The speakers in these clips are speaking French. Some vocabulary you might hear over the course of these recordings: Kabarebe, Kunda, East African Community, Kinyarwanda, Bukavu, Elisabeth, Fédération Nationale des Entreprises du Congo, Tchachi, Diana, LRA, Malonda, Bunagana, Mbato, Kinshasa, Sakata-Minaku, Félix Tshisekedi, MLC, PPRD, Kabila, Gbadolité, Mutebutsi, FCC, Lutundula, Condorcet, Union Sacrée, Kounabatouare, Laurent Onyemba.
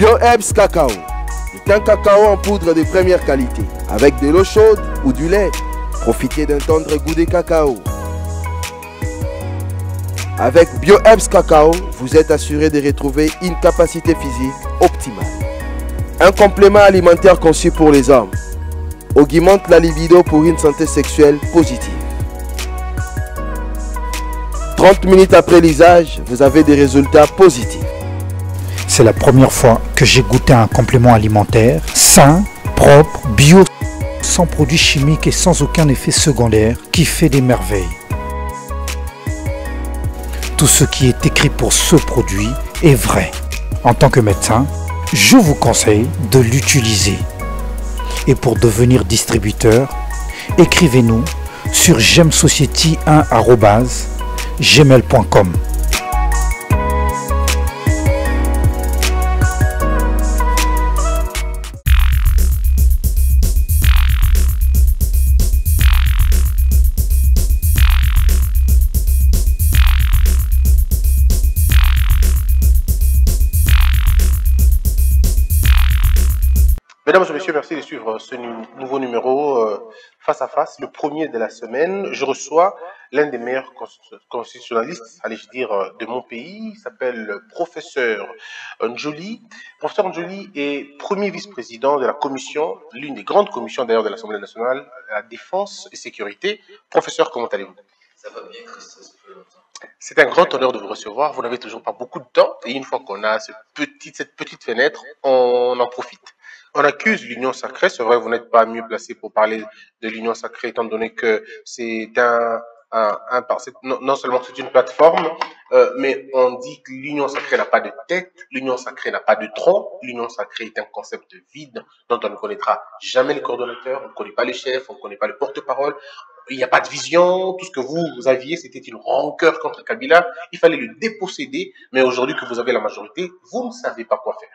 BioHerbs Cacao est un cacao en poudre de première qualité. Avec de l'eau chaude ou du lait, profitez d'un tendre goût de cacao. Avec BioHerbs Cacao, vous êtes assuré de retrouver une capacité physique optimale. Un complément alimentaire conçu pour les hommes, augmente la libido pour une santé sexuelle positive. 30 minutes après l'usage, vous avez des résultats positifs. C'est la première fois que j'ai goûté un complément alimentaire sain, propre, bio, sans produits chimiques et sans aucun effet secondaire qui fait des merveilles. Tout ce qui est écrit pour ce produit est vrai. En tant que médecin, je vous conseille de l'utiliser. Et pour devenir distributeur, écrivez-nous sur gemsociety1@gmail.com. Mesdames et messieurs, merci de suivre ce nouveau numéro Face à Face, le premier de la semaine. Je reçois l'un des meilleurs constitutionnalistes, allais-je dire, de mon pays. Il s'appelle professeur Njoli. Professeur Njoli est premier vice-président de la commission, l'une des grandes commissions d'ailleurs de l'Assemblée nationale, la défense et sécurité. Professeur, comment allez-vous? Ça va bien, Christophe. C'est un grand honneur de vous recevoir. Vous n'avez toujours pas beaucoup de temps et une fois qu'on a cette petite fenêtre, on en profite. On accuse l'Union Sacrée, c'est vrai, vous n'êtes pas mieux placé pour parler de l'Union Sacrée, étant donné que c'est non seulement c'est une plateforme, mais on dit que l'Union Sacrée n'a pas de tête, l'Union Sacrée n'a pas de tronc, l'Union Sacrée est un concept vide dont on ne connaîtra jamais les coordonnateurs, on ne connaît pas les chefs, on ne connaît pas le porte-parole, il n'y a pas de vision, tout ce que vous aviez, c'était une rancœur contre Kabila, il fallait le déposséder, mais aujourd'hui que vous avez la majorité, vous ne savez pas quoi faire.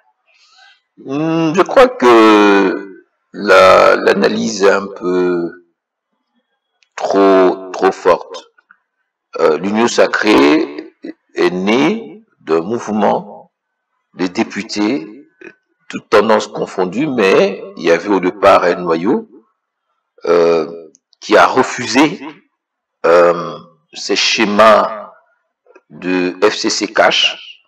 Je crois que l'analyse est un peu trop forte. L'Union Sacrée est née d'un mouvement de députés, toutes tendances confondues, mais il y avait au départ un noyau qui a refusé ces schémas de FCC cash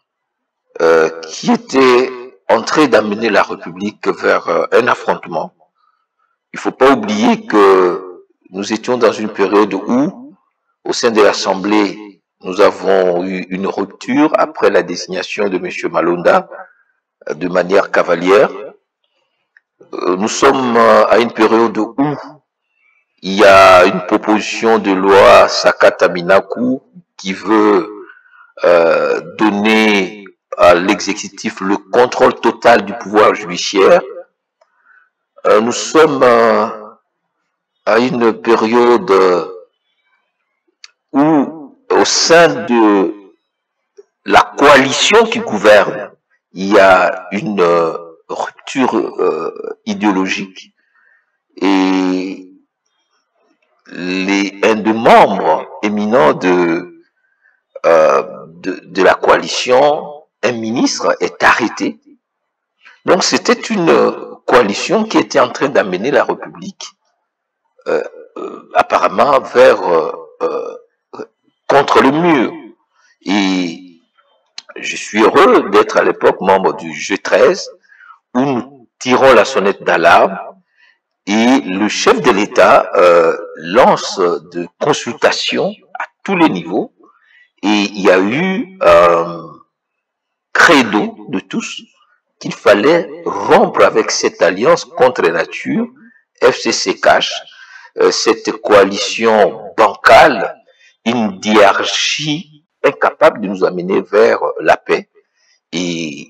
qui étaient en train d'amener la République vers un affrontement. Il ne faut pas oublier que nous étions dans une période où, au sein de l'Assemblée, nous avons eu une rupture après la désignation de M. Malonda, de manière cavalière. Nous sommes à une période où il y a une proposition de loi Sakata-Minaku qui veut donner à l'exécutif le contrôle total du pouvoir judiciaire. Nous sommes à une période où, au sein de la coalition qui gouverne, il y a une rupture idéologique et un des membres éminents de la coalition, un ministre, est arrêté. Donc c'était une coalition qui était en train d'amener la République apparemment vers contre le mur. Et je suis heureux d'être à l'époque membre du G13 où nous tirons la sonnette d'alarme et le chef de l'État lance des consultations à tous les niveaux et il y a eu credo de tous qu'il fallait rompre avec cette alliance contre nature, FCC cash, cette coalition bancale, une hiérarchie incapable de nous amener vers la paix. Et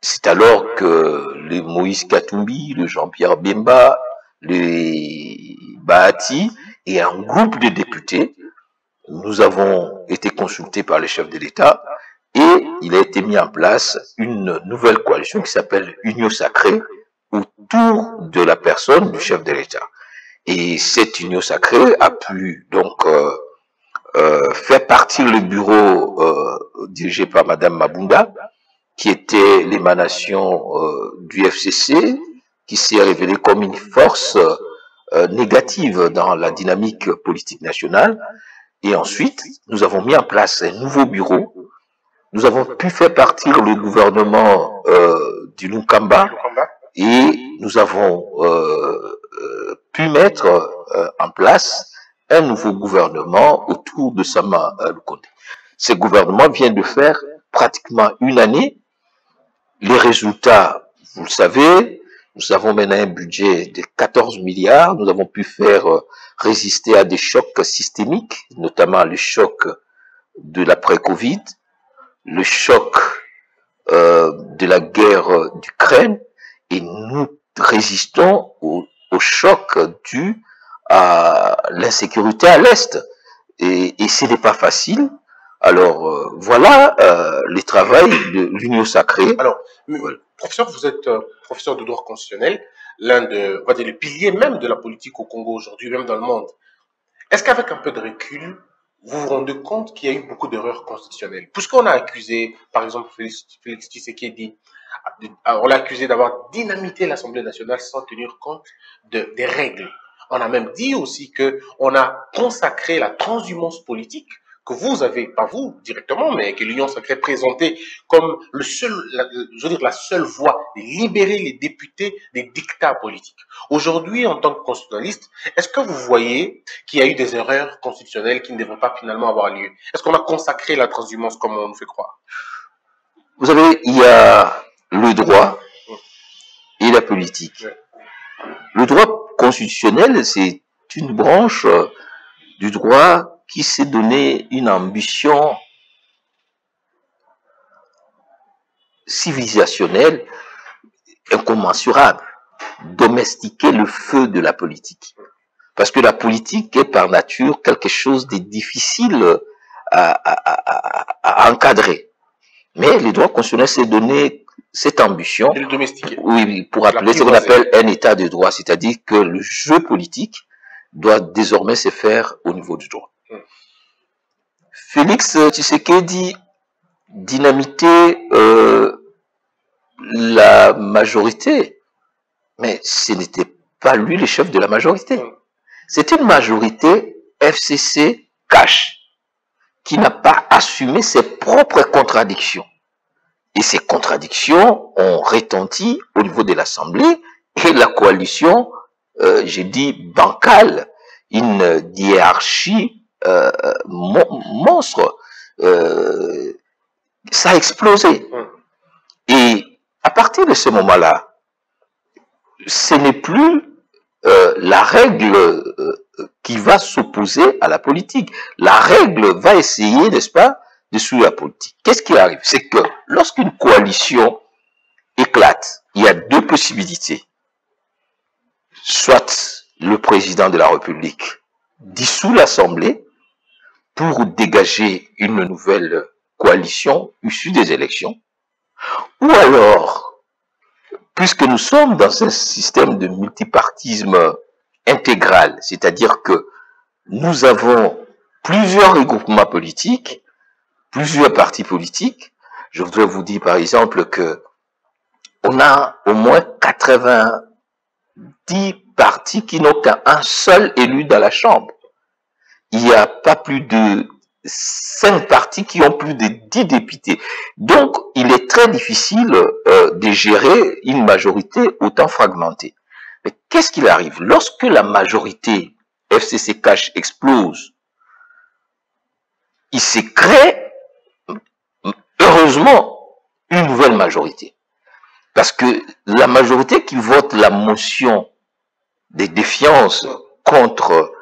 c'est alors que les Moïse Katumbi, le Jean-Pierre Bemba, les Bahati et un groupe de députés, nous avons été consultés par le chef de l'État. Et il a été mis en place une nouvelle coalition qui s'appelle Union Sacrée autour de la personne du chef de l'État. Et cette Union Sacrée a pu donc faire partir le bureau dirigé par Madame Mabunda qui était l'émanation du FCC, qui s'est révélée comme une force négative dans la dynamique politique nationale. Et ensuite, nous avons mis en place un nouveau bureau. Nous avons pu faire partir le gouvernement du Nkamba et nous avons pu mettre en place un nouveau gouvernement autour de Sama Lukonde. Ce gouvernement vient de faire pratiquement une année. Les résultats, vous le savez, nous avons maintenant un budget de 14 milliards. Nous avons pu faire résister à des chocs systémiques, notamment le choc de l'après-Covid, le choc de la guerre d'Ukraine, et nous résistons au choc dû à l'insécurité à l'Est. Et ce n'est pas facile. Alors, voilà le travail de l'Union Sacrée. Alors, voilà. Professeur, vous êtes professeur de droit constitutionnel, l'un de, on va dire, les piliers même de la politique au Congo aujourd'hui, même dans le monde. Est-ce qu'avec un peu de recul, vous vous rendez compte qu'il y a eu beaucoup d'erreurs constitutionnelles? Puisqu'on a accusé, par exemple, Félix Tshisekedi, on l'a accusé d'avoir dynamité l'Assemblée nationale sans tenir compte des règles. On a même dit aussi qu'on a consacré la transhumance politique que vous avez, pas vous directement, mais que l'Union Sacrée présentait comme la seule voie de libérer les députés des dictats politiques. Aujourd'hui, en tant que constitutionnaliste, est-ce que vous voyez qu'il y a eu des erreurs constitutionnelles qui ne devraient pas finalement avoir lieu? Est-ce qu'on a consacré la transhumance comme on nous fait croire? Vous savez, il y a le droit et la politique. Ouais. Le droit constitutionnel, c'est une branche du droit qui s'est donné une ambition civilisationnelle incommensurable, domestiquer le feu de la politique. Parce que la politique est par nature quelque chose de difficile à encadrer. Mais les droits constitutionnels s'est donné cette ambition de le domestiquer. Oui, pour appeler ce qu'on appelle un état de droit, c'est-à-dire que le jeu politique doit désormais se faire au niveau du droit. Félix Tshisekedi dynamiter la majorité, mais ce n'était pas lui le chef de la majorité. C'est une majorité FCC cash qui n'a pas assumé ses propres contradictions. Et ces contradictions ont retenti au niveau de l'Assemblée et la coalition, j'ai dit bancale, une hiérarchie monstre, ça a explosé. Et à partir de ce moment-là, ce n'est plus la règle qui va s'opposer à la politique. La règle va essayer, n'est-ce pas, de suivre la politique. Qu'est-ce qui arrive? C'est que lorsqu'une coalition éclate, il y a deux possibilités. Soit le président de la République dissout l'Assemblée pour dégager une nouvelle coalition issue des élections, ou alors, puisque nous sommes dans un système de multipartisme intégral, c'est-à-dire que nous avons plusieurs regroupements politiques, plusieurs partis politiques, je voudrais vous dire par exemple que on a au moins 90 partis qui n'ont qu'un seul élu dans la Chambre. Il n'y a pas plus de 5 partis qui ont plus de 10 députés. Donc, il est très difficile de gérer une majorité autant fragmentée. Mais qu'est-ce qu'il arrive? Lorsque la majorité FCC cash explose, il s'est créé, heureusement, une nouvelle majorité. Parce que la majorité qui vote la motion de défiance contre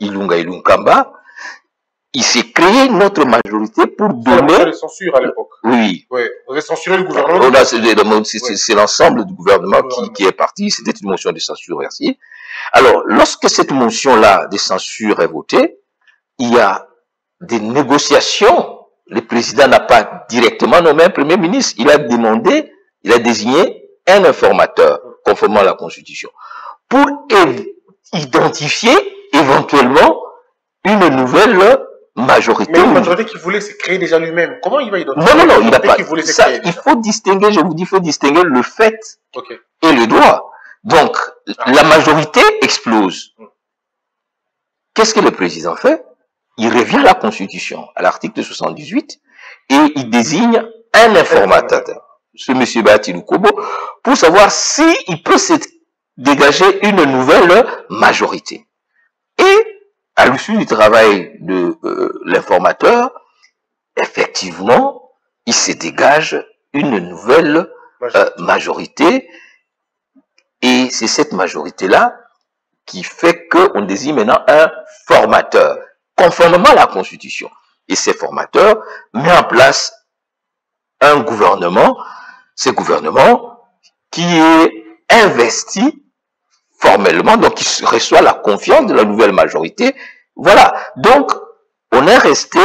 Ilunga Ilunkamba, il s'est créé notre majorité pour donner... On a censuré à l'époque. Oui. Oui. On a censuré le gouvernement. C'est l'ensemble du gouvernement qui est parti. C'était une motion de censure ainsi. Alors, lorsque cette motion-là de censure est votée, il y a des négociations. Le président n'a pas directement nommé un premier ministre. Il a demandé, il a désigné un informateur, conformément à la Constitution, pour identifier éventuellement une nouvelle majorité. Mais la majorité qu'il voulait se créer déjà lui-même. Comment il va y donner? Non, non, non, il n'a pas. Ça, il faut distinguer, je vous dis, il faut distinguer le fait et le droit. Donc, la majorité explose. Qu'est-ce que le président fait? Il revient à la Constitution, à l'article 78, et il désigne un informateur, ce monsieur Bahati Lukwebo, pour savoir s'il peut se dégager une nouvelle majorité. Et à l'issue du travail de l'informateur, effectivement, il se dégage une nouvelle majorité. Et c'est cette majorité-là qui fait qu'on désigne maintenant un formateur, conformément à la Constitution. Et ces formateurs mettent en place un gouvernement, ce gouvernement qui est investi formellement, donc il reçoit la confiance de la nouvelle majorité. Voilà, donc on est resté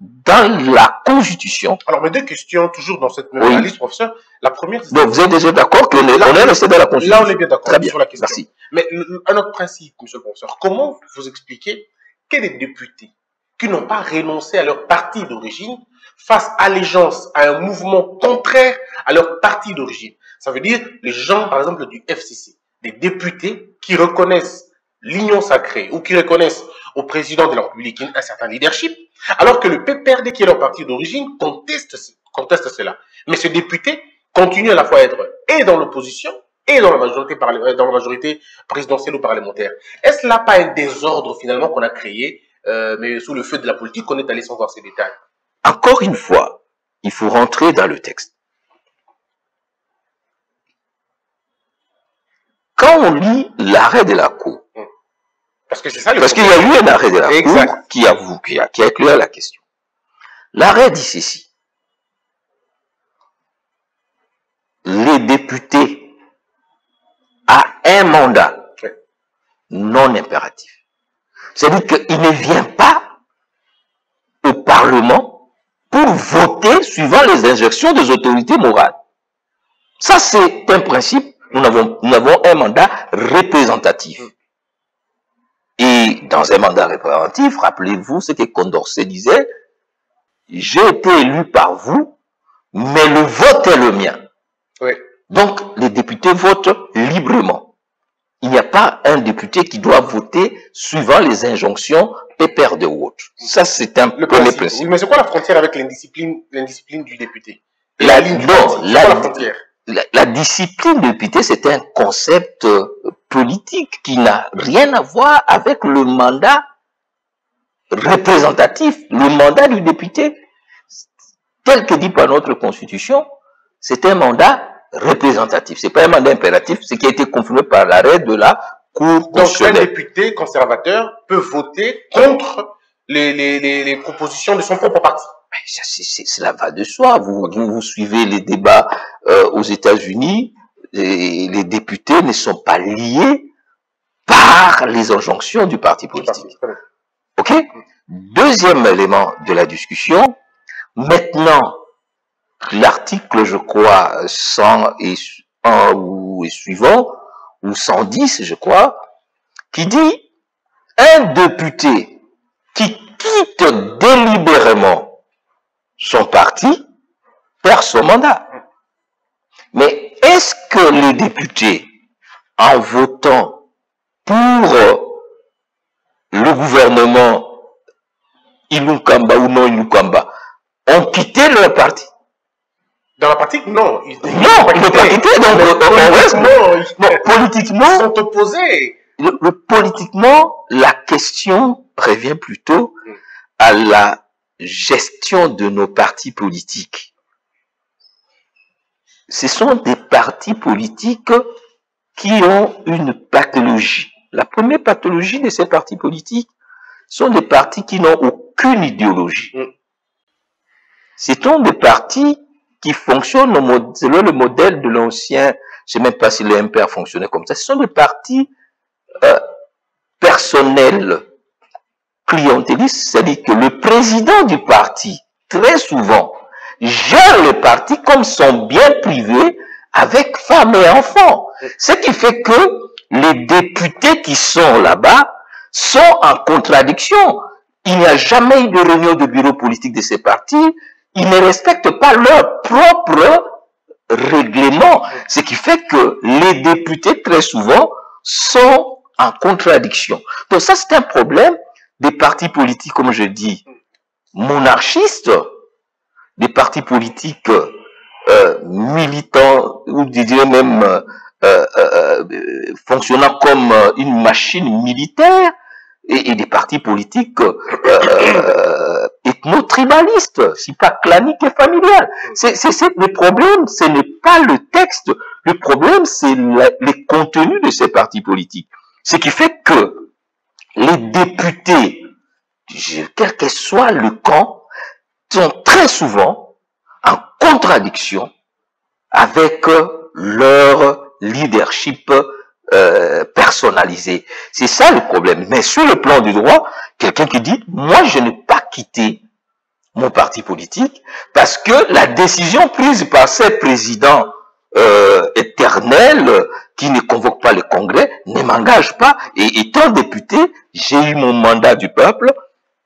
dans la Constitution. Alors mes deux questions, toujours dans cette même analyse, professeur. La première, donc vous êtes déjà d'accord qu'on est resté dans la Constitution. Là on est bien d'accord sur la question. Merci. Mais un autre principe, monsieur le professeur, comment vous expliquez que des députés qui n'ont pas renoncé à leur parti d'origine fassent allégeance à un mouvement contraire à leur parti d'origine? Ça veut dire les gens, par exemple, du FCC, des députés qui reconnaissent l'Union Sacrée ou qui reconnaissent au président de la République un certain leadership, alors que le PPRD, qui est leur parti d'origine, conteste cela. Mais ce député continue à la fois à être et dans l'opposition et dans la majorité présidentielle ou parlementaire. Est-ce là pas un désordre finalement qu'on a créé, mais sous le feu de la politique, on est allé sans voir ces détails? Encore une fois, il faut rentrer dans le texte. Quand on lit l'arrêt de la Cour, parce qu'il y a eu un arrêt de la Cour qui a éclairé la question. L'arrêt dit ceci: les députés ont un mandat non impératif. C'est-à-dire qu'il ne vient pas au Parlement pour voter suivant les injonctions des autorités morales. Ça, c'est un principe. Nous avons un mandat représentatif. Et dans un mandat représentatif, rappelez-vous ce que Condorcet disait: j'ai été élu par vous, mais le vote est le mien. Oui. Donc, les députés votent librement. Il n'y a pas un député qui doit voter suivant les injonctions PPRD ou autre. Ça, c'est un premier principe. Mais c'est quoi la frontière avec l'indiscipline du député? La frontière. La discipline de député, c'est un concept politique qui n'a rien à voir avec le mandat représentatif. Le mandat du député, tel que dit par notre Constitution, c'est un mandat représentatif. C'est pas un mandat impératif, ce qui a été confirmé par l'arrêt de la Cour constitutionnelle. Donc un député conservateur peut voter contre les propositions de son propre parti. Cela va de soi. Vous suivez les débats aux États-Unis, les députés ne sont pas liés par les injonctions du parti politique. Ok? Deuxième élément de la discussion, maintenant, l'article, je crois, 100 et, suivant, ou 110, je crois, qui dit un député qui quitte délibérément son parti perd son mandat. Mais est-ce que les députés, en votant pour le gouvernement Ilunkamba ou non Ilunkamba, ont quitté leur parti? Dans la pratique, non. Ils n'ont pas quitté. Politiquement, ils sont opposés. Politiquement, la question revient plutôt à la gestion de nos partis politiques. Ce sont des partis politiques qui ont une pathologie. La première pathologie de ces partis politiques sont des partis qui n'ont aucune idéologie. Ce sont des partis qui fonctionnent selon le modèle de l'ancien, je ne sais même pas si le MPR fonctionnait comme ça. Ce sont des partis personnels, clientéliste, c'est-à-dire que le président du parti, très souvent, gère le parti comme son bien privé avec femme et enfants. Ce qui fait que les députés qui sont là-bas sont en contradiction. Il n'y a jamais eu de réunion de bureau politique de ces partis. Ils ne respectent pas leur propre règlement. Ce qui fait que les députés, très souvent, sont en contradiction. Donc ça, c'est un problème des partis politiques, comme je dis, monarchistes, des partis politiques militants, ou je dirais même fonctionnant comme une machine militaire, et des partis politiques ethno-tribalistes, si pas claniques et familiales. Le problème, ce n'est pas le texte, le problème, c'est les contenus de ces partis politiques. Ce qui fait que les députés, quel que soit le camp, sont très souvent en contradiction avec leur leadership personnalisé. C'est ça le problème. Mais sur le plan du droit, quelqu'un qui dit « Moi, je n'ai pas quitté mon parti politique parce que la décision prise par ces présidents éternels qui ne convoquent pas le Congrès ne m'engage pas. Et étant député, j'ai eu mon mandat du peuple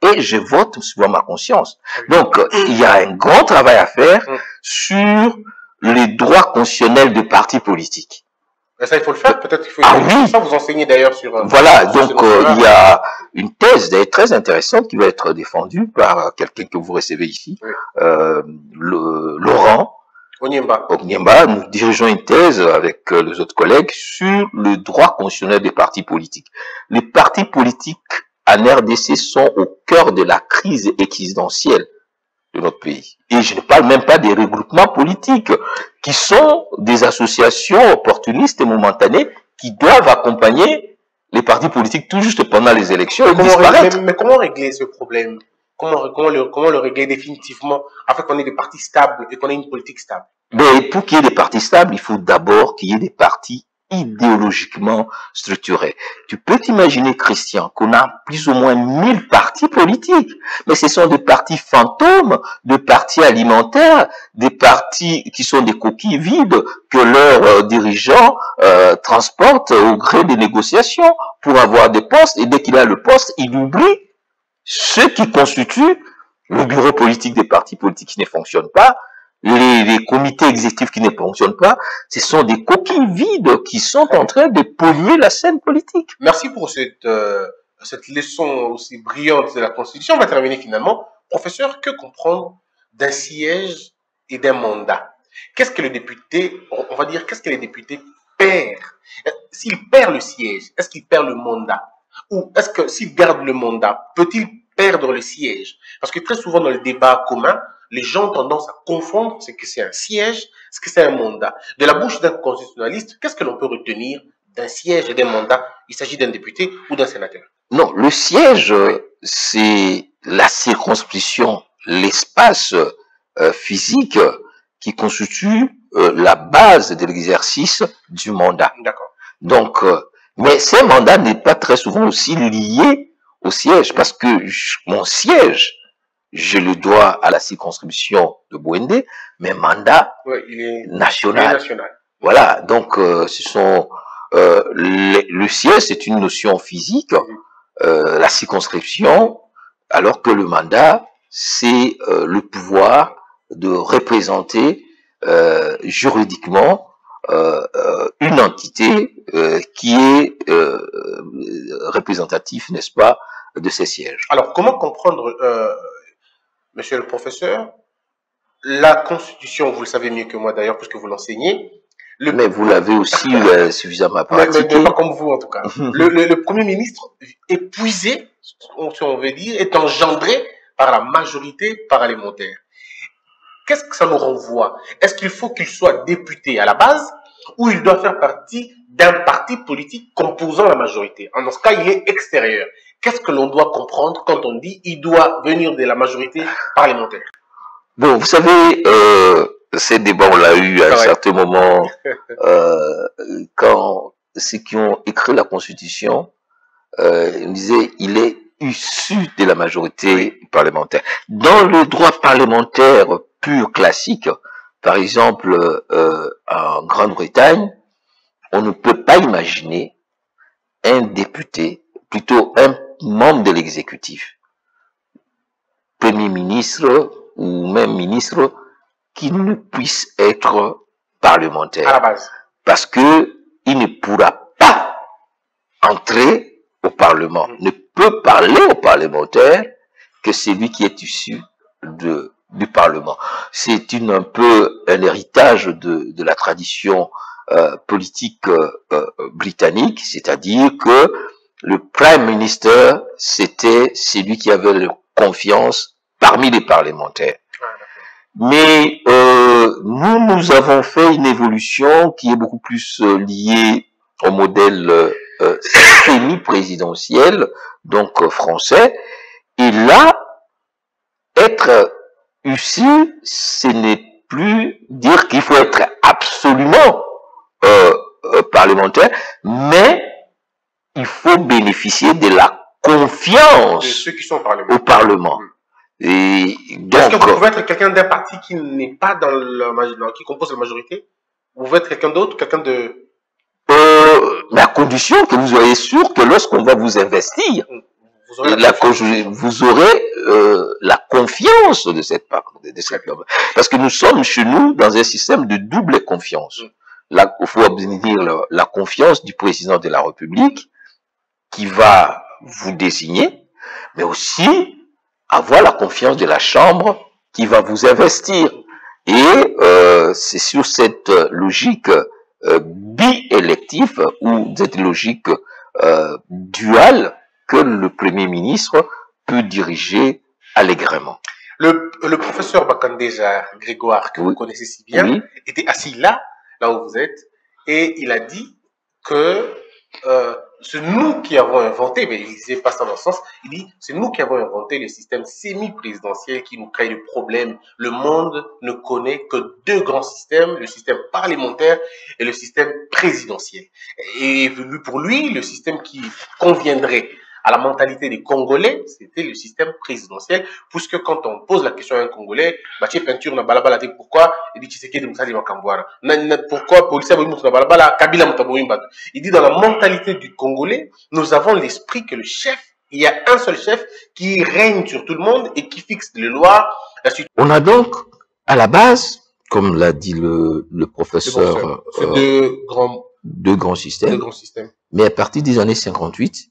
et je vote suivant ma conscience. » Donc, il y a un grand travail à faire sur les droits constitutionnels des partis politiques. Mais ça, il faut le faire, peut-être qu'il faut... oui. Ça, vous enseignez d'ailleurs sur... Voilà, sur donc il y a une thèse très intéressante qui va être défendue par quelqu'un que vous recevez ici, oui. Laurent Onyemba. Nous dirigeons une thèse avec les autres collègues sur le droit constitutionnel des partis politiques. Les partis politiques en RDC sont au cœur de la crise existentielle de notre pays. Et je ne parle même pas des regroupements politiques qui sont des associations opportunistes et momentanées qui doivent accompagner les partis politiques tout juste pendant les élections et disparaître. Mais comment régler ce problème? Comment le régler définitivement afin qu'on ait des partis stables et qu'on ait une politique stable? Mais pour qu'il y ait des partis stables, il faut d'abord qu'il y ait des partis idéologiquement structurés. Tu peux t'imaginer, Christian, qu'on a plus ou moins 1000 partis politiques, mais ce sont des partis fantômes, des partis alimentaires, des partis qui sont des coquilles vides que leurs dirigeants transportent au gré des négociations pour avoir des postes, et dès qu'il a le poste, il oublie ce qui constitue le bureau politique des partis politiques qui ne fonctionne pas, les comités exécutifs qui ne fonctionnent pas. Ce sont des coquilles vides qui sont en train de polluer la scène politique. Merci pour cette leçon aussi brillante de la Constitution. On va terminer finalement. Professeur, que comprendre d'un siège et d'un mandat? Qu'est-ce que le député, on va dire, qu'est-ce que les députés perdent? S'il perd le siège, est-ce qu'il perd le mandat? Ou est-ce que s'il garde le mandat, peut-il perdre le siège? Parce que très souvent dans le débat commun, les gens ont tendance à confondre ce que c'est un siège, ce que c'est un mandat. De la bouche d'un constitutionnaliste, qu'est-ce que l'on peut retenir d'un siège et d'un mandat? Il s'agit d'un député ou d'un sénateur? Non, le siège, c'est la circonscription, l'espace physique qui constitue la base de l'exercice du mandat. D'accord. Donc, mais ce mandat n'est pas très souvent aussi lié au siège, parce que mon siège, je le dois à la circonscription de Bouendé, mais mandat national. Il est national. Voilà, donc ce sont le siège, c'est une notion physique, la circonscription, alors que le mandat, c'est le pouvoir de représenter juridiquement une entité qui est représentative, n'est-ce pas, de ces sièges. Alors, comment comprendre... Monsieur le professeur, la Constitution, vous le savez mieux que moi d'ailleurs, puisque vous l'enseignez. Mais vous l'avez aussi suffisamment pratiqué. Mais pas comme vous en tout cas. Le Premier ministre, épuisé, si on veut dire, est engendré par la majorité parlementaire. Qu'est-ce que ça nous renvoie? Est-ce qu'il faut qu'il soit député à la base ou il doit faire partie d'un parti politique composant la majorité? Dans ce cas, il est extérieur. Qu'est-ce que l'on doit comprendre quand on dit il doit venir de la majorité parlementaire? Bon, vous savez, ces débats, on l'a eu à un certain moment, quand ceux qui ont écrit la Constitution disaient il est issu de la majorité parlementaire. Dans le droit parlementaire pur classique, par exemple, en Grande-Bretagne, on ne peut pas imaginer un député, plutôt un membre de l'exécutif Premier ministre ou même ministre qui ne puisse être parlementaire. À la base. Parce que il ne pourra pas entrer au Parlement. Ne peut parler aux parlementaires que celui qui est issu du Parlement. C'est un peu un héritage de la tradition politique britannique, c'est-à-dire que le Prime Minister, c'était celui qui avait la confiance parmi les parlementaires. Mais nous avons fait une évolution qui est beaucoup plus liée au modèle semi-présidentiel, donc français. Et là, être issu, ce n'est plus dire qu'il faut être absolument parlementaire, mais il faut bénéficier de la confiance de ceux qui sont au Parlement. Est-ce que vous pouvez être quelqu'un d'un parti qui n'est pas dans le qui compose la majorité? Vous pouvez être quelqu'un d'autre, quelqu'un de... la condition que vous soyez sûr que lorsqu'on va vous investir, vous aurez la confiance de cette part. Parce que nous sommes chez nous dans un système de double confiance. Il faut obtenir la confiance du président de la République qui va vous désigner, mais aussi avoir la confiance de la Chambre qui va vous investir. Et c'est sur cette logique bi-élective ou cette logique duale que le Premier ministre peut diriger allègrement. Le professeur Bakandeja Grégoire, que vous connaissez si bien, était assis là où vous êtes, et il a dit que c'est nous qui avons inventé, mais il ne disait pas ça dans le sens, il dit c'est nous qui avons inventé le système semi-présidentiel qui nous crée le problème. Le monde ne connaît que deux grands systèmes, le système parlementaire et le système présidentiel. Et pour lui, le système qui conviendrait à la mentalité des Congolais, c'était le système présidentiel, puisque quand on pose la question à un Congolais, Mathieu Peinture n'a balabala dit pourquoi, il dit Tshisekedi Moussa dit Makambouara. Pourquoi Polissa Moussa balabala, Kabila Moutaboumba. Il dit dans la mentalité du Congolais, nous avons l'esprit que le chef, il y a un seul chef qui règne sur tout le monde et qui fixe les lois. La suite. On a donc, à la base, comme l'a dit le professeur, deux grands systèmes, mais à partir des années 58,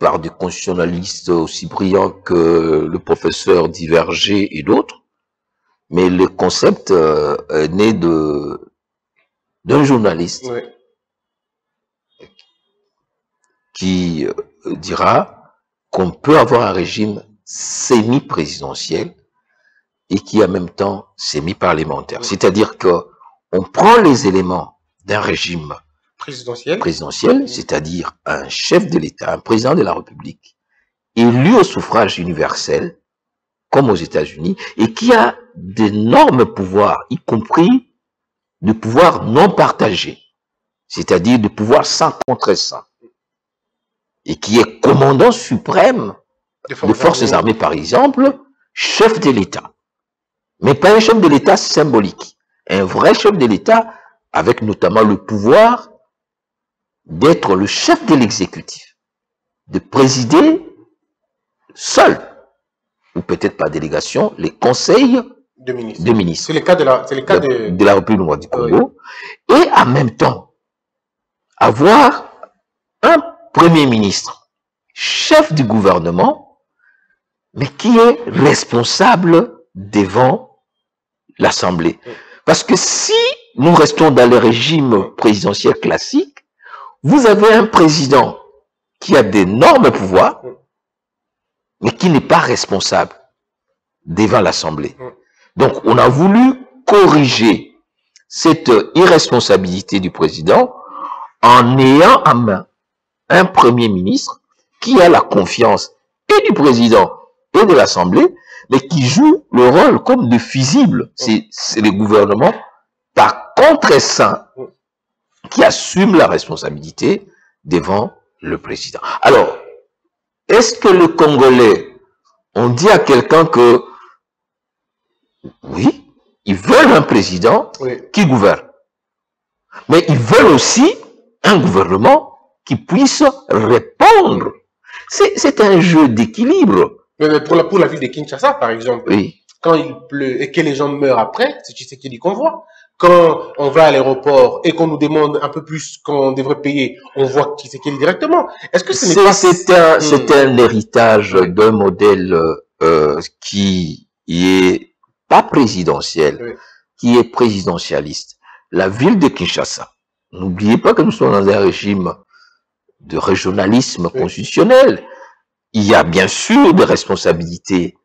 par des constitutionnalistes aussi brillants que le professeur Divergé et d'autres, mais le concept est né d'un journaliste qui dira qu'on peut avoir un régime semi-présidentiel et qui en même temps semi-parlementaire. C'est-à-dire qu'on prend les éléments d'un régime présidentiel, c'est-à-dire un chef de l'État, un président de la République, élu au suffrage universel, comme aux États-Unis, et qui a d'énormes pouvoirs, y compris de pouvoirs non partagés, c'est-à-dire de pouvoirs sans contre-sens, et qui est commandant suprême des forces armées, par exemple, chef de l'État. Mais pas un chef de l'État symbolique, un vrai chef de l'État avec notamment le pouvoir d'être le chef de l'exécutif, de présider seul, ou peut-être par délégation, les conseils de ministres. C'est le cas de la République noire du Congo. Oui. Et en même temps, avoir un premier ministre, chef du gouvernement, mais qui est responsable devant l'Assemblée. Parce que si nous restons dans le régime présidentiel classique, vous avez un président qui a d'énormes pouvoirs, mais qui n'est pas responsable devant l'Assemblée. Donc, on a voulu corriger cette irresponsabilité du président en ayant en main un premier ministre qui a la confiance et du président et de l'Assemblée, mais qui joue le rôle comme de fusible. C'est le gouvernement, par contre-saint, qui assume la responsabilité devant le président. Alors, est-ce que le Congolais, on dit à quelqu'un que, oui, ils veulent un président qui gouverne, mais ils veulent aussi un gouvernement qui puisse répondre. C'est un jeu d'équilibre. Mais pour la ville de Kinshasa, par exemple, oui, quand il pleut et que les gens meurent après, c'est Tshisekedi qu'on voit. Quand on va à l'aéroport et qu'on nous demande un peu plus qu'on devrait payer, on voit Tshisekedi directement. Est-ce que ce n'est pas... C'est un héritage d'un modèle qui est pas présidentiel, oui, qui est présidentialiste. La ville de Kinshasa, n'oubliez pas que nous sommes dans un régime de régionalisme constitutionnel. Il y a bien sûr des responsabilités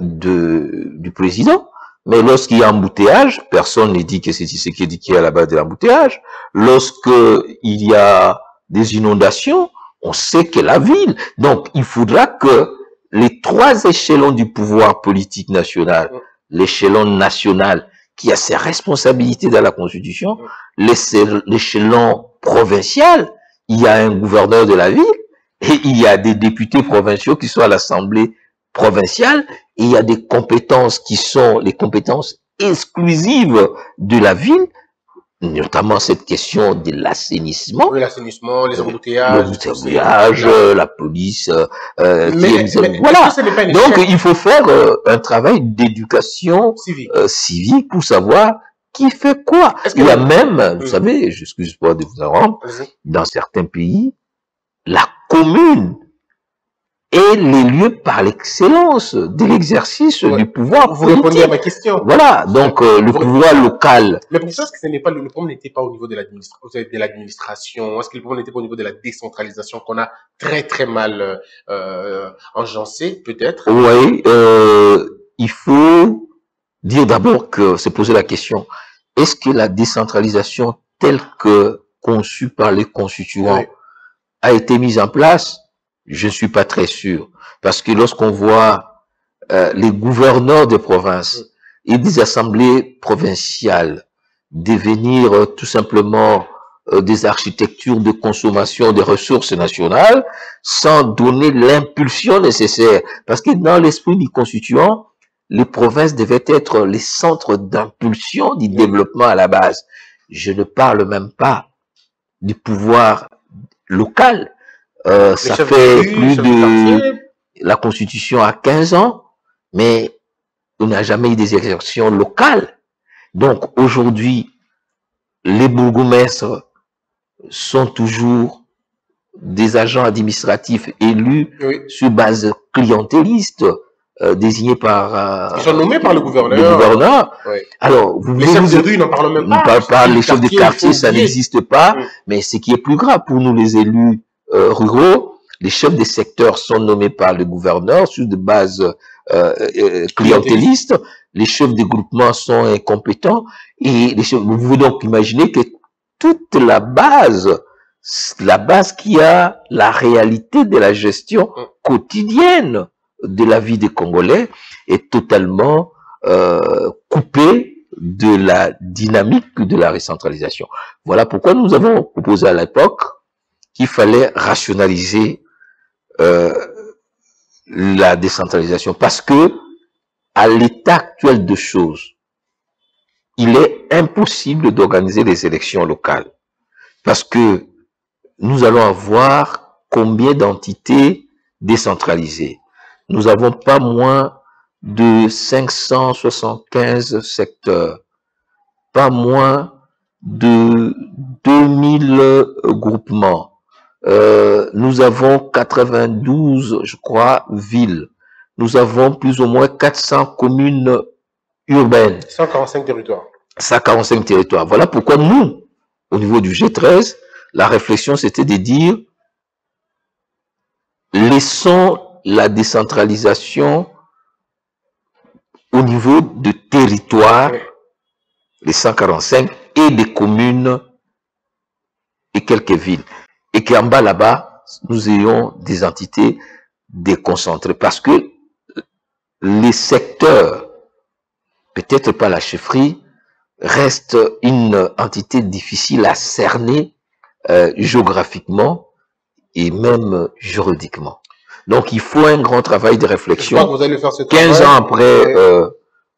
du président, mais lorsqu'il y a embouteillage, personne ne dit que c'est Tshisekedi qui est à la base de l'embouteillage. Lorsqu'il y a des inondations, on sait que la ville. Donc, il faudra que les trois échelons du pouvoir politique national, l'échelon national qui a ses responsabilités dans la Constitution, l'échelon provincial, il y a un gouverneur de la ville, et il y a des députés provinciaux qui sont à l'Assemblée provinciale, et il y a des compétences qui sont les compétences exclusives de la ville, notamment cette question de l'assainissement. Oui, l'assainissement, les embouteillages. Les embouteillages, la police. Mais, voilà. Donc, il faut faire un travail d'éducation civique. Civique pour savoir qui fait quoi. Il y a même, vous savez, j'excuse pas de vous en rendre, dans certains pays, la commune est les lieux par l'excellence de l'exercice du pouvoir politique. Vous répondez à ma question. Voilà, donc le pouvoir local. Mais pour ça, est-ce que ce n'est pas, le problème n'était pas au niveau de l'administration? Est-ce que le problème n'était pas au niveau de la décentralisation qu'on a très très mal enjancée, peut-être? Oui, il faut dire d'abord que se poser la question, est-ce que la décentralisation telle que conçue par les constituants, oui, a été mise en place? Je ne suis pas très sûr. Parce que lorsqu'on voit les gouverneurs des provinces et des assemblées provinciales devenir tout simplement des architectures de consommation des ressources nationales sans donner l'impulsion nécessaire. Parce que dans l'esprit du constituant, les provinces devaient être les centres d'impulsion du développement à la base. Je ne parle même pas du pouvoir local. Ça fait plus de... La Constitution a 15 ans, mais on n'a jamais eu des élections locales. Donc aujourd'hui, les bourgmestres sont toujours des agents administratifs élus, oui, sur base clientéliste, désignés par... Ils sont nommés par le gouverneur. Le gouverneur. Oui. Alors, vous les chefs de rue, ils n'en parlent même pas. Les chefs de quartier, ça n'existe pas. Oui. Mais ce qui est plus grave pour nous, les élus ruraux, les chefs des secteurs sont nommés par le gouverneur sur des bases clientélistes, les chefs des groupements sont incompétents, et les chefs, vous pouvez donc imaginer que toute la base qui a la réalité de la gestion quotidienne de la vie des Congolais est totalement coupée de la dynamique de la récentralisation. Voilà pourquoi nous avons proposé à l'époque qu'il fallait rationaliser la décentralisation. Parce que, à l'état actuel de choses, il est impossible d'organiser des élections locales. Parce que nous allons avoir combien d'entités décentralisées? Nous n'avons pas moins de 575 secteurs, pas moins de 2000 groupements. Nous avons 92, je crois, villes. Nous avons plus ou moins 400 communes urbaines. 145 territoires. 145 territoires. Voilà pourquoi nous, au niveau du G13, la réflexion, c'était de dire, laissons la décentralisation au niveau de territoires, oui, les 145, et des communes et quelques villes. Et qu'en bas, là-bas, nous ayons des entités déconcentrées. Parce que les secteurs, peut-être pas la chefferie, restent une entité difficile à cerner géographiquement et même juridiquement. Donc, il faut un grand travail de réflexion. Je crois que vous allez faire ce travail. 15 ans après...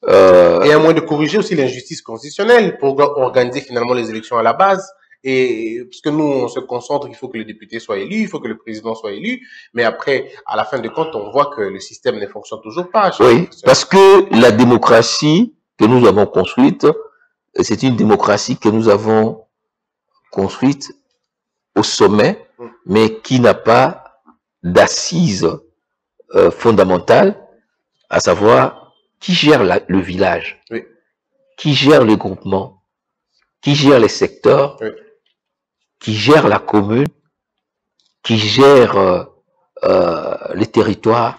et à moins de corriger aussi l'injustice constitutionnelle pour organiser finalement les élections à la base. Et parce que nous, on se concentre, il faut que le député soit élu, il faut que le président soit élu. Mais après, à la fin de compte, on voit que le système ne fonctionne toujours pas. Oui, parce que la démocratie que nous avons construite, c'est une démocratie que nous avons construite au sommet, mais qui n'a pas d'assise fondamentale, à savoir qui gère le village, oui, qui gère les groupements, qui gère les secteurs, oui, qui gère la commune, qui gère les territoires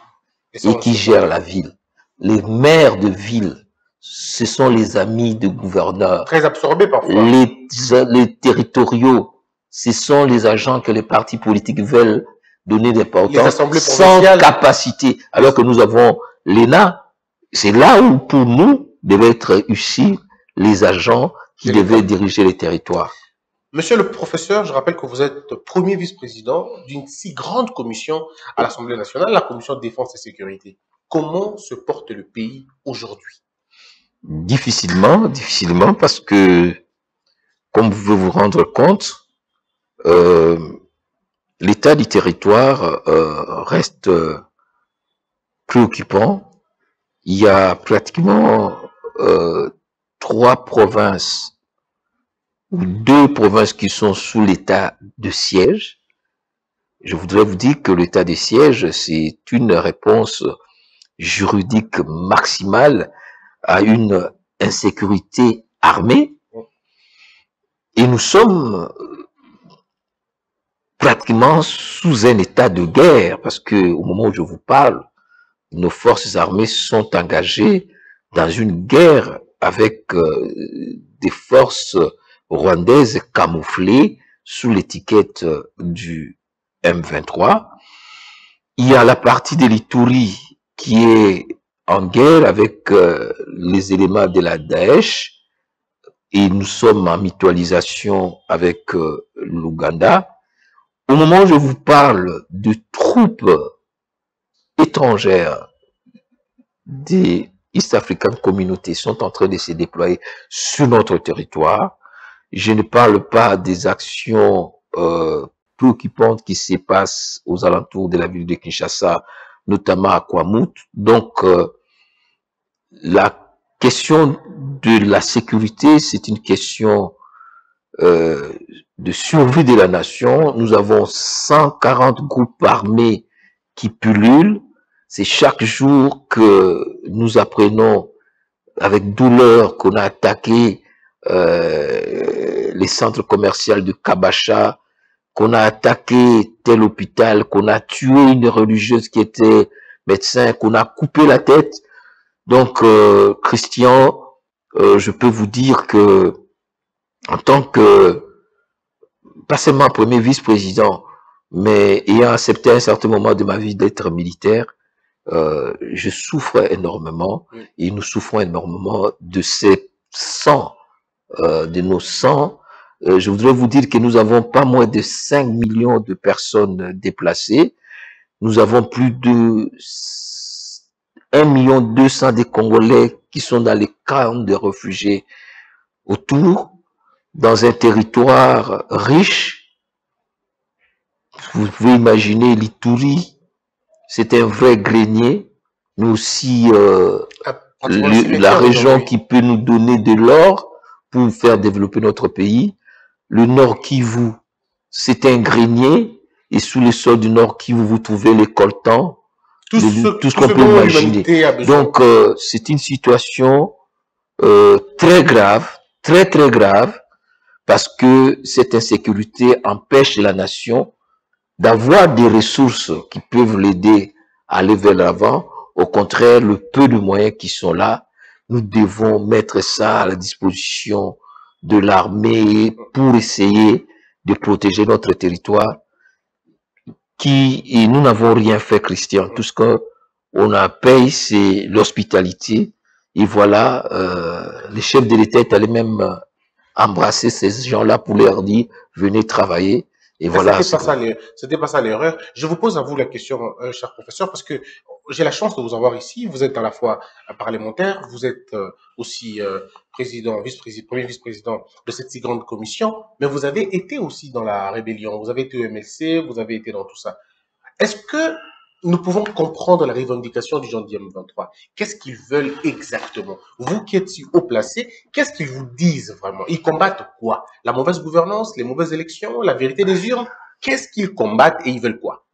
et qui gère la ville. Les maires de ville, ce sont les amis de gouverneurs. Très absorbés parfois. Les territoriaux, ce sont les agents que les partis politiques veulent donner d'importance, sans capacité. Alors que nous avons l'ENA, c'est là où pour nous devaient être ici les agents qui devaient diriger les territoires. Monsieur le professeur, je rappelle que vous êtes premier vice-président d'une si grande commission à l'Assemblée nationale, la commission de défense et sécurité. Comment se porte le pays aujourd'hui? Difficilement, difficilement, parce que, comme vous pouvez vous rendre compte, l'état du territoire reste préoccupant. Il y a pratiquement 3 provinces ou 2 provinces qui sont sous l'état de siège. Je voudrais vous dire que l'état de siège, c'est une réponse juridique maximale à une insécurité armée. Et nous sommes pratiquement sous un état de guerre, parce que au moment où je vous parle, nos forces armées sont engagées dans une guerre avec des forces rwandaises camouflées sous l'étiquette du M23. Il y a la partie de l'Ituri qui est en guerre avec les éléments de la Daesh, et nous sommes en mutualisation avec l'Ouganda. Au moment où je vous parle de troupes étrangères des East African Community sont en train de se déployer sur notre territoire, je ne parle pas des actions préoccupantes qui se passent aux alentours de la ville de Kinshasa, notamment à Kwamouth. Donc, la question de la sécurité, c'est une question de survie de la nation. Nous avons 140 groupes armés qui pullulent. C'est chaque jour que nous apprenons avec douleur qu'on a attaqué les centres commerciaux de Kabasha, qu'on a attaqué tel hôpital, qu'on a tué une religieuse qui était médecin, qu'on a coupé la tête. Donc, Christian, je peux vous dire que en tant que, pas seulement premier vice-président, mais ayant accepté à un certain moment de ma vie d'être militaire, je souffre énormément, et nous souffrons énormément de ces sangs, de nos sangs. Je voudrais vous dire que nous avons pas moins de 5 millions de personnes déplacées. Nous avons plus de 1,2 million des Congolais qui sont dans les camps de réfugiés autour, dans un territoire riche. Vous pouvez imaginer l'Ituri, c'est un vrai grenier, mais aussi la région qui peut nous donner de l'or pour faire développer notre pays. Le Nord Kivu, c'est un grenier, et sous le sol du Nord Kivu, vous trouvez les coltans, tout ce qu'on peut imaginer. Donc, c'est une situation très grave, très grave, parce que cette insécurité empêche la nation d'avoir des ressources qui peuvent l'aider à aller vers l'avant. Au contraire, le peu de moyens qui sont là, nous devons mettre ça à la disposition de l'armée pour essayer de protéger notre territoire. Et nous n'avons rien fait, Christian. Tout ce qu'on a payé, c'est l'hospitalité. Et voilà, le chef de l'État est allé même embrasser ces gens-là pour leur dire venez travailler, et voilà. C'était pas ça l'erreur. Je vous pose à vous la question, cher professeur, parce que j'ai la chance de vous avoir ici. Vous êtes à la fois parlementaire, vous êtes aussi président, vice-président, premier vice-président de cette si grande commission, mais vous avez été aussi dans la rébellion, vous avez été au MLC, vous avez été dans tout ça. Est-ce que nous pouvons comprendre la revendication du gendarme M23? Qu'est-ce qu'ils veulent exactement? Vous qui êtes si haut placé, qu'est-ce qu'ils vous disent vraiment? Ils combattent quoi? La mauvaise gouvernance, les mauvaises élections, la vérité des urnes? Qu'est-ce qu'ils combattent et ils veulent quoi?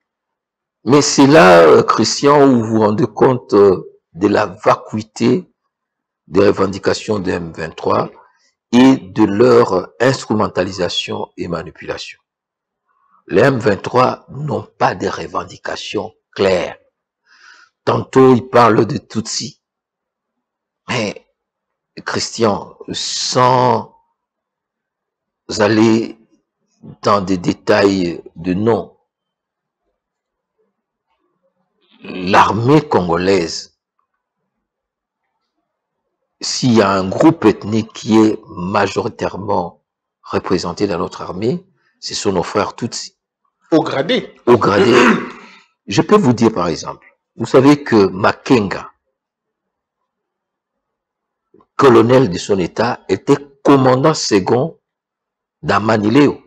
Mais c'est là, Christian, où vous vous rendez compte de la vacuité des revendications des M23 et de leur instrumentalisation et manipulation. Les M23 n'ont pas de revendications claires. Tantôt, ils parlent de Tutsi. Mais, Christian, sans aller dans des détails de noms, l'armée congolaise, s'il y a un groupe ethnique qui est majoritairement représenté dans notre armée, ce sont nos frères Tutsis. Au gradé. Au gradé. Je peux vous dire par exemple, vous savez que Makenga, colonel de son état, était commandant second dans Manileo,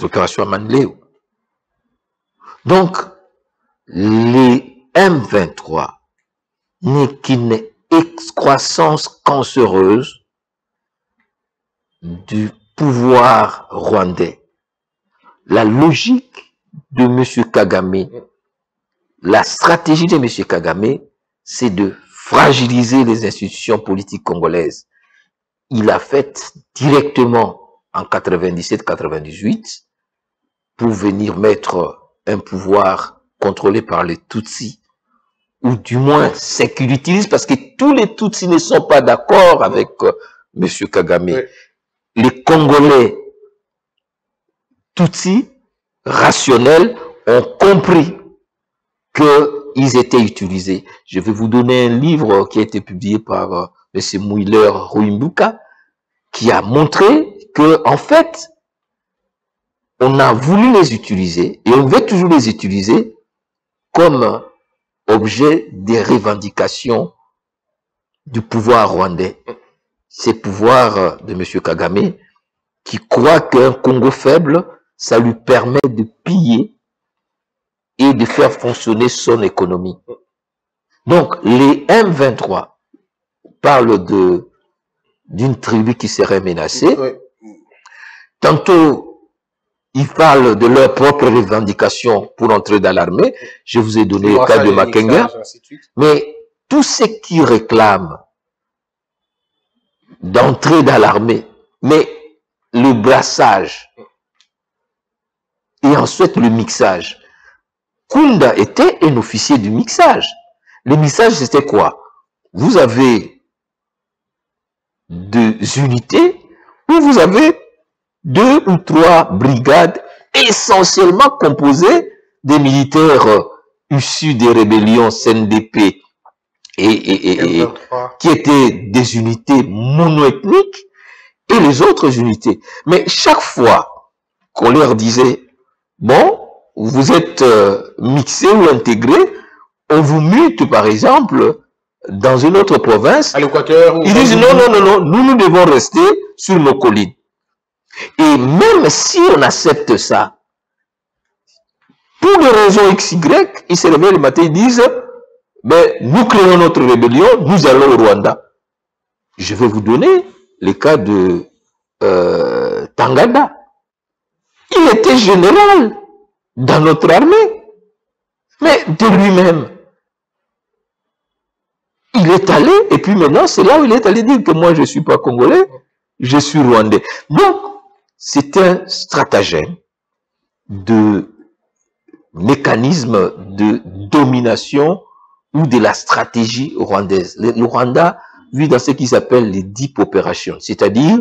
l'opération à Manileo. Donc, les M23 n'est qu'une excroissance cancéreuse du pouvoir rwandais. La logique de M. Kagame, la stratégie de M. Kagame, c'est de fragiliser les institutions politiques congolaises. Il l'a fait directement en 97-98 pour venir mettre un pouvoir contrôlé par les Tutsis, ou du moins sécuritaristes, parce que tous les Tutsis ne sont pas d'accord avec M. Kagame. Oui. Les Congolais Tutsis, rationnels, ont compris qu'ils étaient utilisés. Je vais vous donner un livre qui a été publié par M. Mouiller Ruimbuka, qui a montré que, en fait, on a voulu les utiliser, et on veut toujours les utiliser, comme objet des revendications du pouvoir rwandais. Ces pouvoirs de M. Kagame qui croit qu'un Congo faible, ça lui permet de piller et de faire fonctionner son économie. Donc, les M23 parlent d'une tribu qui serait menacée. Tantôt, ils parlent de leurs propres revendications pour entrer dans l'armée. Je vous ai donné le cas de Makenga. Mais tous ceux qui réclament d'entrer dans l'armée, mais le brassage et ensuite le mixage. Kunda était un officier du mixage. Le mixage, c'était quoi? Vous avez deux unités où vous avez deux ou trois brigades essentiellement composées des militaires issus des rébellions CNDP et qui étaient des unités monoethniques et les autres unités. Mais chaque fois qu'on leur disait « Bon, vous êtes mixés ou intégrés, on vous mute par exemple dans une autre province. » Ils disent « Non, non, non, non, nous devons rester sur nos collines. » Et même si on accepte ça, pour des raisons XY, ils se réveillent le matin, ils disent « Nous créons notre rébellion, nous allons au Rwanda. » Je vais vous donner le cas de Tanganda. Il était général dans notre armée, mais de lui-même. Il est allé, et puis maintenant, c'est là où il est allé dire que moi, je ne suis pas congolais, je suis rwandais. Donc, c'est un stratagème de mécanisme de domination ou de la stratégie rwandaise. Le Rwanda vit dans ce qui s'appelle les deep operations, c'est-à-dire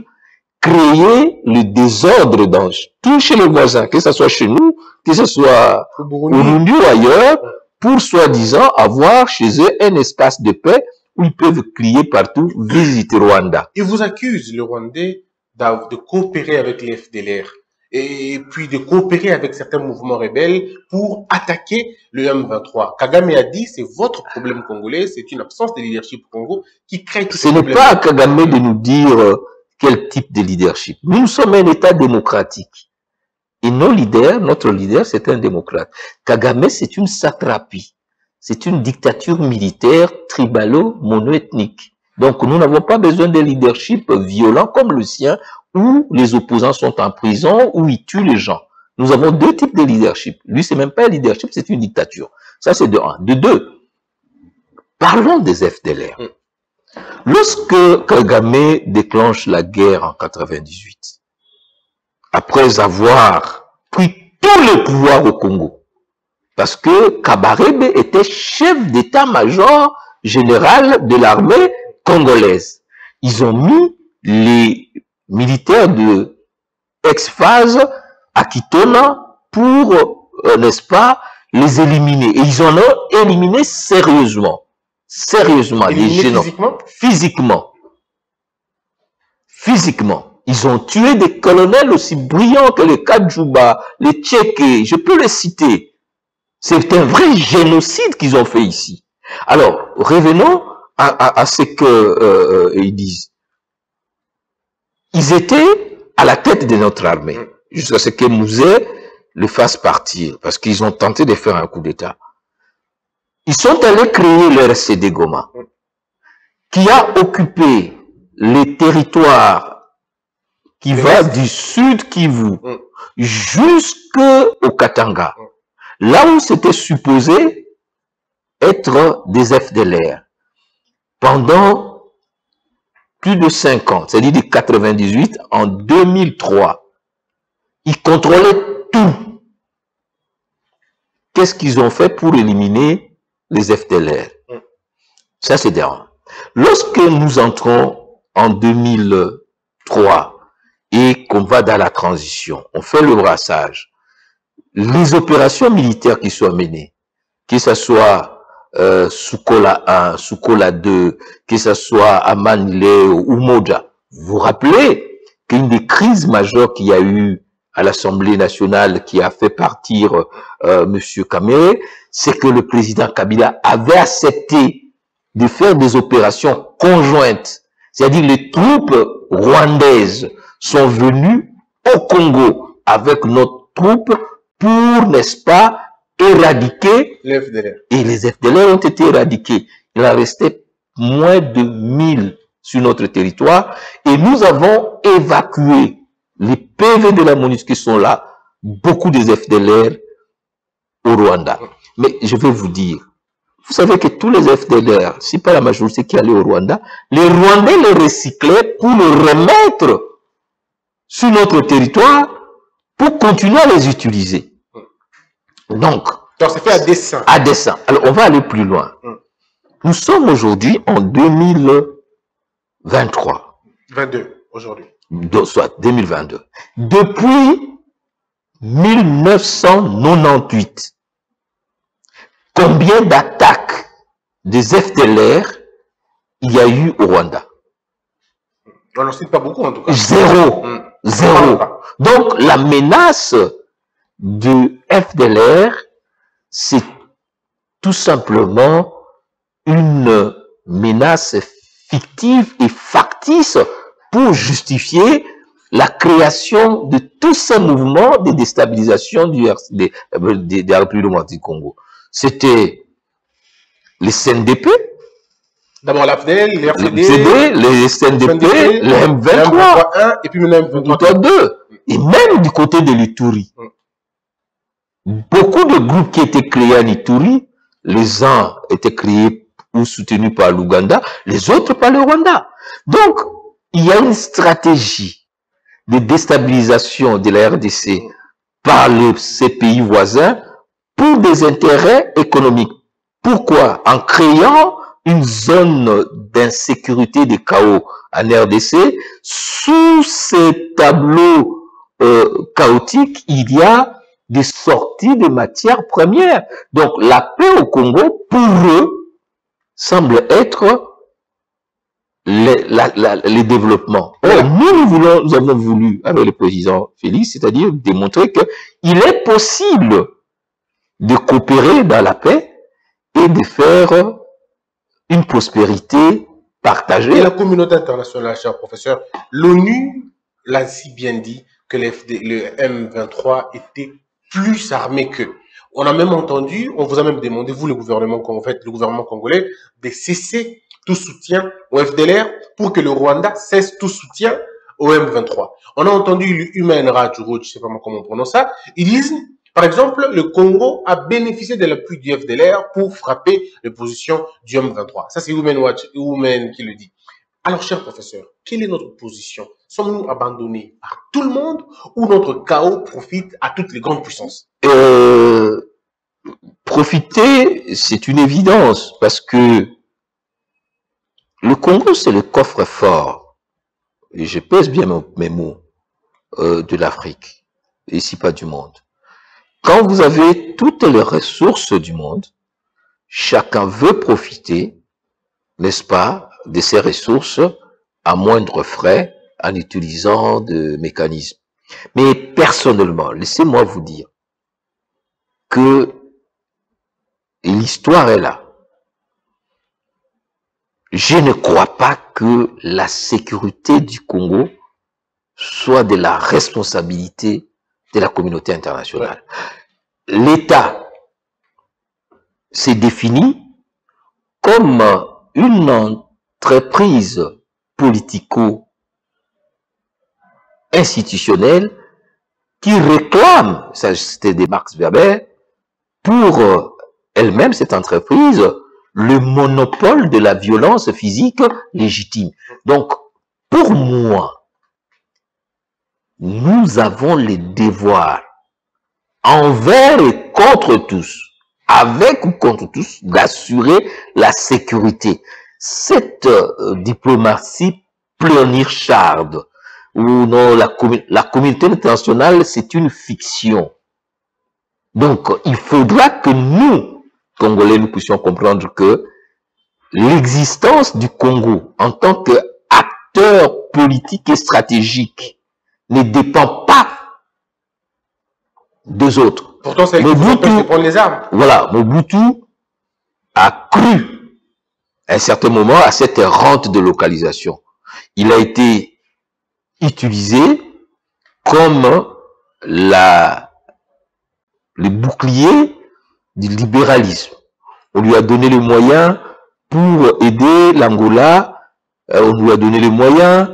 créer le désordre dans tout chez les voisins, que ce soit chez nous, que ce soit au Burundi ou ailleurs, pour soi-disant avoir chez eux un espace de paix où ils peuvent crier partout, visiter Rwanda. Ils vous accusent, le Rwandais, de coopérer avec les FDLR. et puis de coopérer avec certains mouvements rebelles pour attaquer le M23. Kagame a dit, c'est votre problème congolais, c'est une absence de leadership au Congo qui crée tout ce problème. Ce n'est pas à Kagame de nous dire quel type de leadership. Nous sommes un État démocratique. Et nos leaders, notre leader, c'est un démocrate. Kagame, c'est une satrapie. C'est une dictature militaire tribalo-monoethnique. Donc, nous n'avons pas besoin de leadership violent comme le sien, où les opposants sont en prison, où ils tuent les gens. Nous avons deux types de leadership. Lui, c'est même pas un leadership, c'est une dictature. Ça, c'est de un. De deux, parlons des FDLR. Lorsque Kagame déclenche la guerre en 98, après avoir pris tout le pouvoir au Congo, parce que Kabarebe était chef d'état-major général de l'armée congolaise, ils ont mis les militaires de ex-phase à Kitona pour, n'est-ce pas, les éliminer. Et ils en ont éliminé sérieusement. Sérieusement. Éliminé les physiquement? Physiquement. Physiquement. Ils ont tué des colonels aussi brillants que les Kadjouba, les Tchèques, je peux les citer. C'est un vrai génocide qu'ils ont fait ici. Alors, revenons à ce qu'ils disent. Ils étaient à la tête de notre armée, jusqu'à ce que Musée le fasse partir, parce qu'ils ont tenté de faire un coup d'État. Ils sont allés créer le RCD Goma, qui a occupé les territoires qui va du sud Kivu jusqu'au Katanga, là où c'était supposé être des FDLR. Pendant plus de 5 ans, c'est-à-dire de 98 en 2003, ils contrôlaient tout. Qu'est-ce qu'ils ont fait pour éliminer les FDLR? Ça, c'est derrière. Lorsque nous entrons en 2003, et qu'on va dans la transition, on fait le brassage. Les opérations militaires qui soient menées, que ce soit Soukola 1, Soukola 2, que ce soit Amanileo ou Moja, vous vous rappelez qu'une des crises majeures qu'il y a eu à l'Assemblée nationale qui a fait partir M. Kamere, c'est que le président Kabila avait accepté de faire des opérations conjointes, c'est-à-dire les troupes rwandaises sont venus au Congo avec notre troupe pour, n'est-ce pas, éradiquer les FDLR. Et les FDLR ont été éradiqués. Il en restait moins de 1000 sur notre territoire et nous avons évacué les PV de la MONUSCO qui sont là, beaucoup des FDLR au Rwanda. Mais je vais vous dire, vous savez que tous les FDLR, si pas la majorité qui allait au Rwanda, les Rwandais les recyclaient pour le remettre sur notre territoire pour continuer à les utiliser. Donc c'est fait à dessein. À dessein. Alors, on va aller plus loin. Nous sommes aujourd'hui en 2023. 22, aujourd'hui. Soit 2022. Depuis 1998, combien d'attaques des FDLR il y a eu au Rwanda? On n'en cite pas beaucoup, en tout cas. Zéro. Zéro. Donc, la menace du FDLR, c'est tout simplement une menace fictive et factice pour justifier la création de tous ces mouvements de déstabilisation de la République démocratique du Congo. C'était les CNDP, d'abord l'AFDL, les RCD, les CNDP, les M23, et puis le M23-2. Et même du côté de l'Ituri. Beaucoup de groupes qui étaient créés en Ituri, les uns étaient créés ou soutenus par l'Ouganda, les autres par le Rwanda. Donc, il y a une stratégie de déstabilisation de la RDC par ces pays voisins pour des intérêts économiques. Pourquoi? En créant une zone d'insécurité, de chaos en RDC. Sous ces tableaux chaotiques, il y a des sorties de matières premières. Donc la paix au Congo, pour eux, semble être les développements. Alors, nous avons voulu, avec le président Félix, c'est-à-dire démontrer qu'il est possible de coopérer dans la paix et de faire une prospérité partagée. Et la communauté internationale, cher professeur, l'ONU l'a si bien dit que le M23 était plus armé qu'eux. On a même entendu, on vous a même demandé, vous, le gouvernement, en fait, le gouvernement congolais, de cesser tout soutien au FDLR pour que le Rwanda cesse tout soutien au M23. On a entendu Human Rights Watch, je ne sais pas comment on prononce ça, ils disent, par exemple, le Congo a bénéficié de l'appui du FDLR pour frapper les positions du M23. Ça, c'est Human Watch, Human qui le dit. Alors, cher professeur, quelle est notre position? Sommes-nous abandonnés par tout le monde ou notre chaos profite à toutes les grandes puissances? Profiter, c'est une évidence, parce que le Congo, c'est le coffre-fort, et je pèse bien mes mots, de l'Afrique, et si pas du monde. Quand vous avez toutes les ressources du monde, chacun veut profiter, n'est-ce pas, de ces ressources à moindre frais en utilisant des mécanismes. Mais personnellement, laissez-moi vous dire que l'histoire est là. Je ne crois pas que la sécurité du Congo soit de la responsabilité de la communauté internationale. L'État s'est défini comme une entreprise politico-institutionnelle qui réclame, ça c'était des Marx Weber, pour elle-même, cette entreprise, le monopole de la violence physique légitime. Donc, pour moi, nous avons les devoirs envers et contre tous, avec ou contre tous, d'assurer la sécurité. Cette diplomatie pléonircharde, ou non, la communauté internationale, c'est une fiction. Donc, il faudra que nous, Congolais, nous puissions comprendre que l'existence du Congo en tant qu'acteur politique et stratégique ne dépend pas des autres. Pourtant, c'est Mobutu prendre les armes. Voilà, Mobutu a cru à un certain moment à cette rente de localisation. Il a été utilisé comme le bouclier du libéralisme. On lui a donné les moyens pour aider l'Angola, on lui a donné les moyens,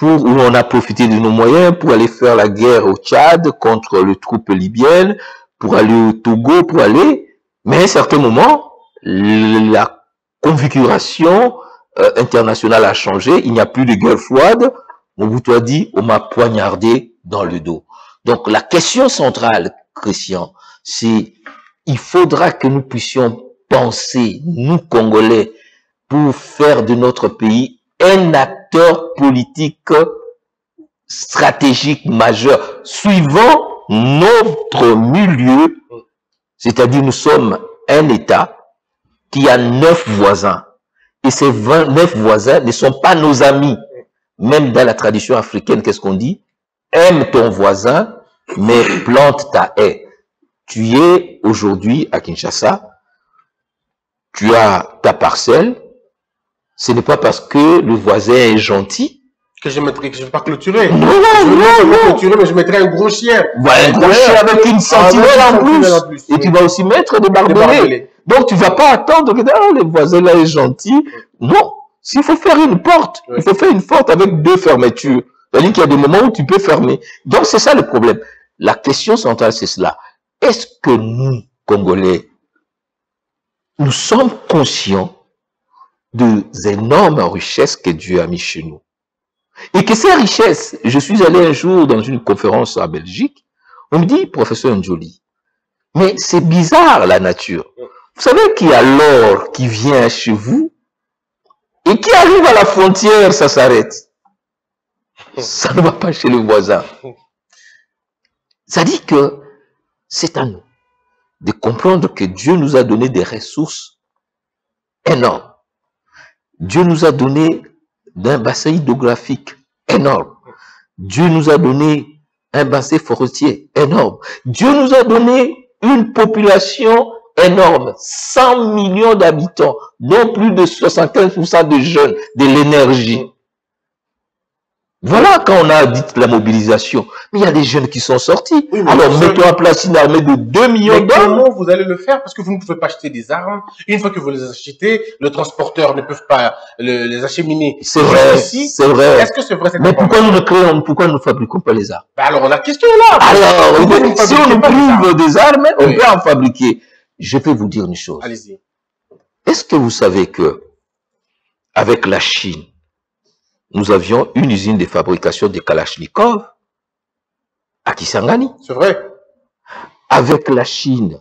ou on a profité de nos moyens pour aller faire la guerre au Tchad contre les troupes libyennes, pour aller au Togo, mais à un certain moment, la configuration internationale a changé, il n'y a plus de guerre froide, Mobutu a dit, on m'a poignardé dans le dos. Donc la question centrale, Christian, c'est il faudra que nous puissions penser, nous Congolais, pour faire de notre pays un acteur politique stratégique majeur, suivant notre milieu, c'est-à-dire nous sommes un État qui a 9 voisins, et ces 9 voisins ne sont pas nos amis. Même dans la tradition africaine, qu'est-ce qu'on dit? Aime ton voisin, mais plante ta haie. Tu es aujourd'hui à Kinshasa, tu as ta parcelle, ce n'est pas parce que le voisin est gentil que je ne vais pas clôturer. Non, non, mais je mettrai un gros chien. Un gros chien avec une sentinelle en plus. Et tu vas aussi mettre des barbelés. Donc tu ne vas pas attendre que le voisin là est gentil. Non, s'il faut faire une porte, il faut faire une porte avec 2 fermetures. C'est-à-dire qu'il y a des moments où tu peux fermer. Donc c'est ça le problème. La question centrale, c'est cela. Est-ce que nous, Congolais, nous sommes conscients des énormes richesses que Dieu a mises chez nous? Et que ces richesses, je suis allé un jour dans une conférence en Belgique, on me dit, professeur Njoli, mais c'est bizarre la nature. Vous savez qu'il y a l'or qui vient chez vous et qui arrive à la frontière, ça s'arrête. Ça ne va pas chez les voisins. Ça dit que c'est à nous de comprendre que Dieu nous a donné des ressources énormes. Dieu nous a donné d'un bassin hydrographique énorme. Dieu nous a donné un bassin forestier énorme. Dieu nous a donné une population énorme, 100 millions d'habitants, dont plus de 75% de jeunes, de l'énergie. Voilà quand on a dit la mobilisation. Mais il y a des jeunes qui sont sortis. Oui, alors mettons en place une armée de 2 millions d'hommes. Comment vous allez le faire? Parce que vous ne pouvez pas acheter des armes. Une fois que vous les achetez, le transporteur ne peut pas les acheminer. C'est vrai, c'est vrai. Est-ce que c'est vrai? Mais pourquoi nous ne créons, pourquoi nous ne fabriquons pas les armes? Bah alors la question est là. Alors, si on nous prive des armes, on peut en fabriquer. Je peux vous dire une chose. Allez-y. Est-ce que vous savez que, avec la Chine, nous avions une usine de fabrication de Kalachnikov à Kisangani. C'est vrai. Avec la Chine,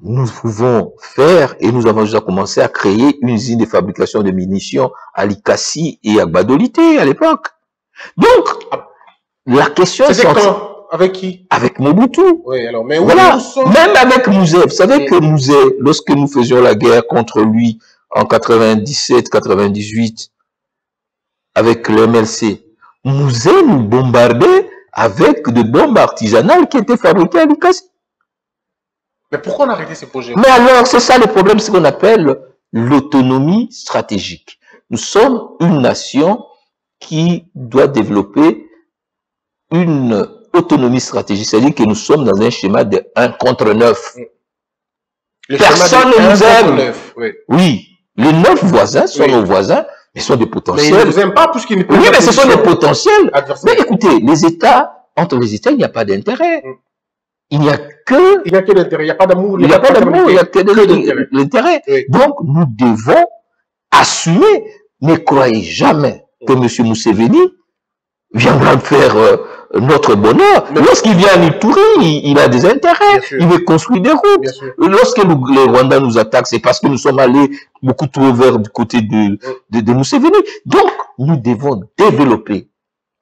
nous pouvons faire, et nous avons déjà commencé à créer une usine de fabrication de munitions à Likasi et à Gbadolité à l'époque. Donc, la question... C'était quand? Avec qui? Avec Mobutu. Oui, alors, mais voilà. Même avec Musée. Vous savez que Musée, lorsque nous faisions la guerre contre lui en 97-98, avec le MLC, Musée nous bombardait avec des bombes artisanales qui étaient fabriquées à Likasi. Mais pourquoi on a arrêté ces projets? Mais alors, c'est ça le problème, c'est ce qu'on appelle l'autonomie stratégique. Nous sommes une nation qui doit développer une autonomie stratégique, c'est-à-dire que nous sommes dans un schéma de 1 contre 9. Le personne ne nous aime. Oui, les 9 voisins sont nos voisins, mais ce sont des potentiels. Mais ils ne vous aiment pas puisqu'ils ne peuvent pas. Oui, mais ce sont des potentiels. Mais écoutez, les États, entre les États, il n'y a pas d'intérêt. Il n'y a que... Il n'y a que l'intérêt. Il n'y a pas d'amour. Il n'y a pas d'amour. Il n'y a que l'intérêt. Oui. Donc, nous devons assumer. Ne croyez jamais que M. Museveni viendra faire notre bonheur. Lorsqu'il vient à Ituri, il a des intérêts. Il veut construire des routes. Lorsque les Rwandais nous attaquent, c'est parce que nous sommes allés beaucoup trop vers du côté de Museveni. Donc, nous devons développer.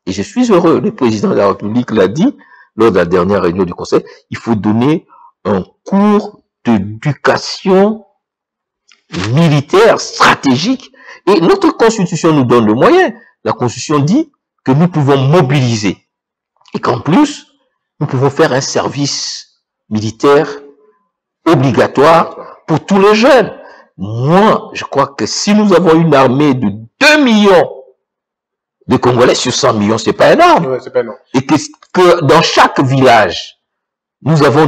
Et je suis heureux, le président de la République l'a dit lors de la dernière réunion du Conseil, il faut donner un cours d'éducation militaire, stratégique. Et notre Constitution nous donne le moyen. La Constitution dit que nous pouvons mobiliser et qu'en plus, nous pouvons faire un service militaire obligatoire pour tous les jeunes. Moi, je crois que si nous avons une armée de 2 millions de Congolais sur 100 millions, c'est pas énorme. Ouais, c'est pas énorme. Et que dans chaque village, nous avons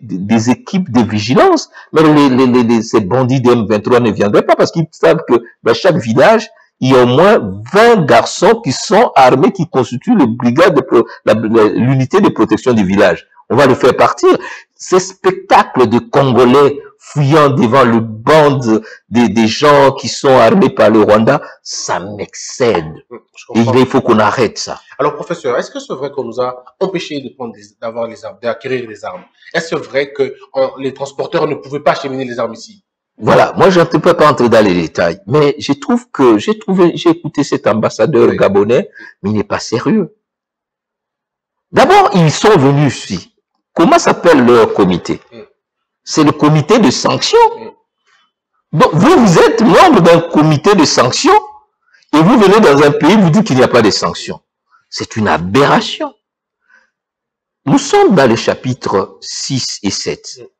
des équipes de vigilance. Même ces bandits de M23 ne viendraient pas parce qu'ils savent que dans chaque village, il y a au moins 20 garçons qui sont armés, qui constituent les brigades l'unité de protection du village. On va les faire partir. Ces spectacles de Congolais fuyant devant le banc des gens qui sont armés par le Rwanda, ça m'excède. Et il faut qu'on arrête ça. Alors, professeur, est-ce que c'est vrai qu'on nous a empêchés d'avoir les armes, d'acquérir les armes? Est-ce vrai que les transporteurs ne pouvaient pas acheminer les armes ici? Voilà, moi je ne peux pas entrer dans les détails, mais je trouve que j'ai écouté cet ambassadeur gabonais, mais il n'est pas sérieux. D'abord, ils sont venus ici. Comment s'appelle leur comité? C'est le comité de sanctions. Donc, vous êtes membre d'un comité de sanctions et vous venez dans un pays, vous dites qu'il n'y a pas de sanctions. C'est une aberration. Nous sommes dans les chapitres 6 et 7.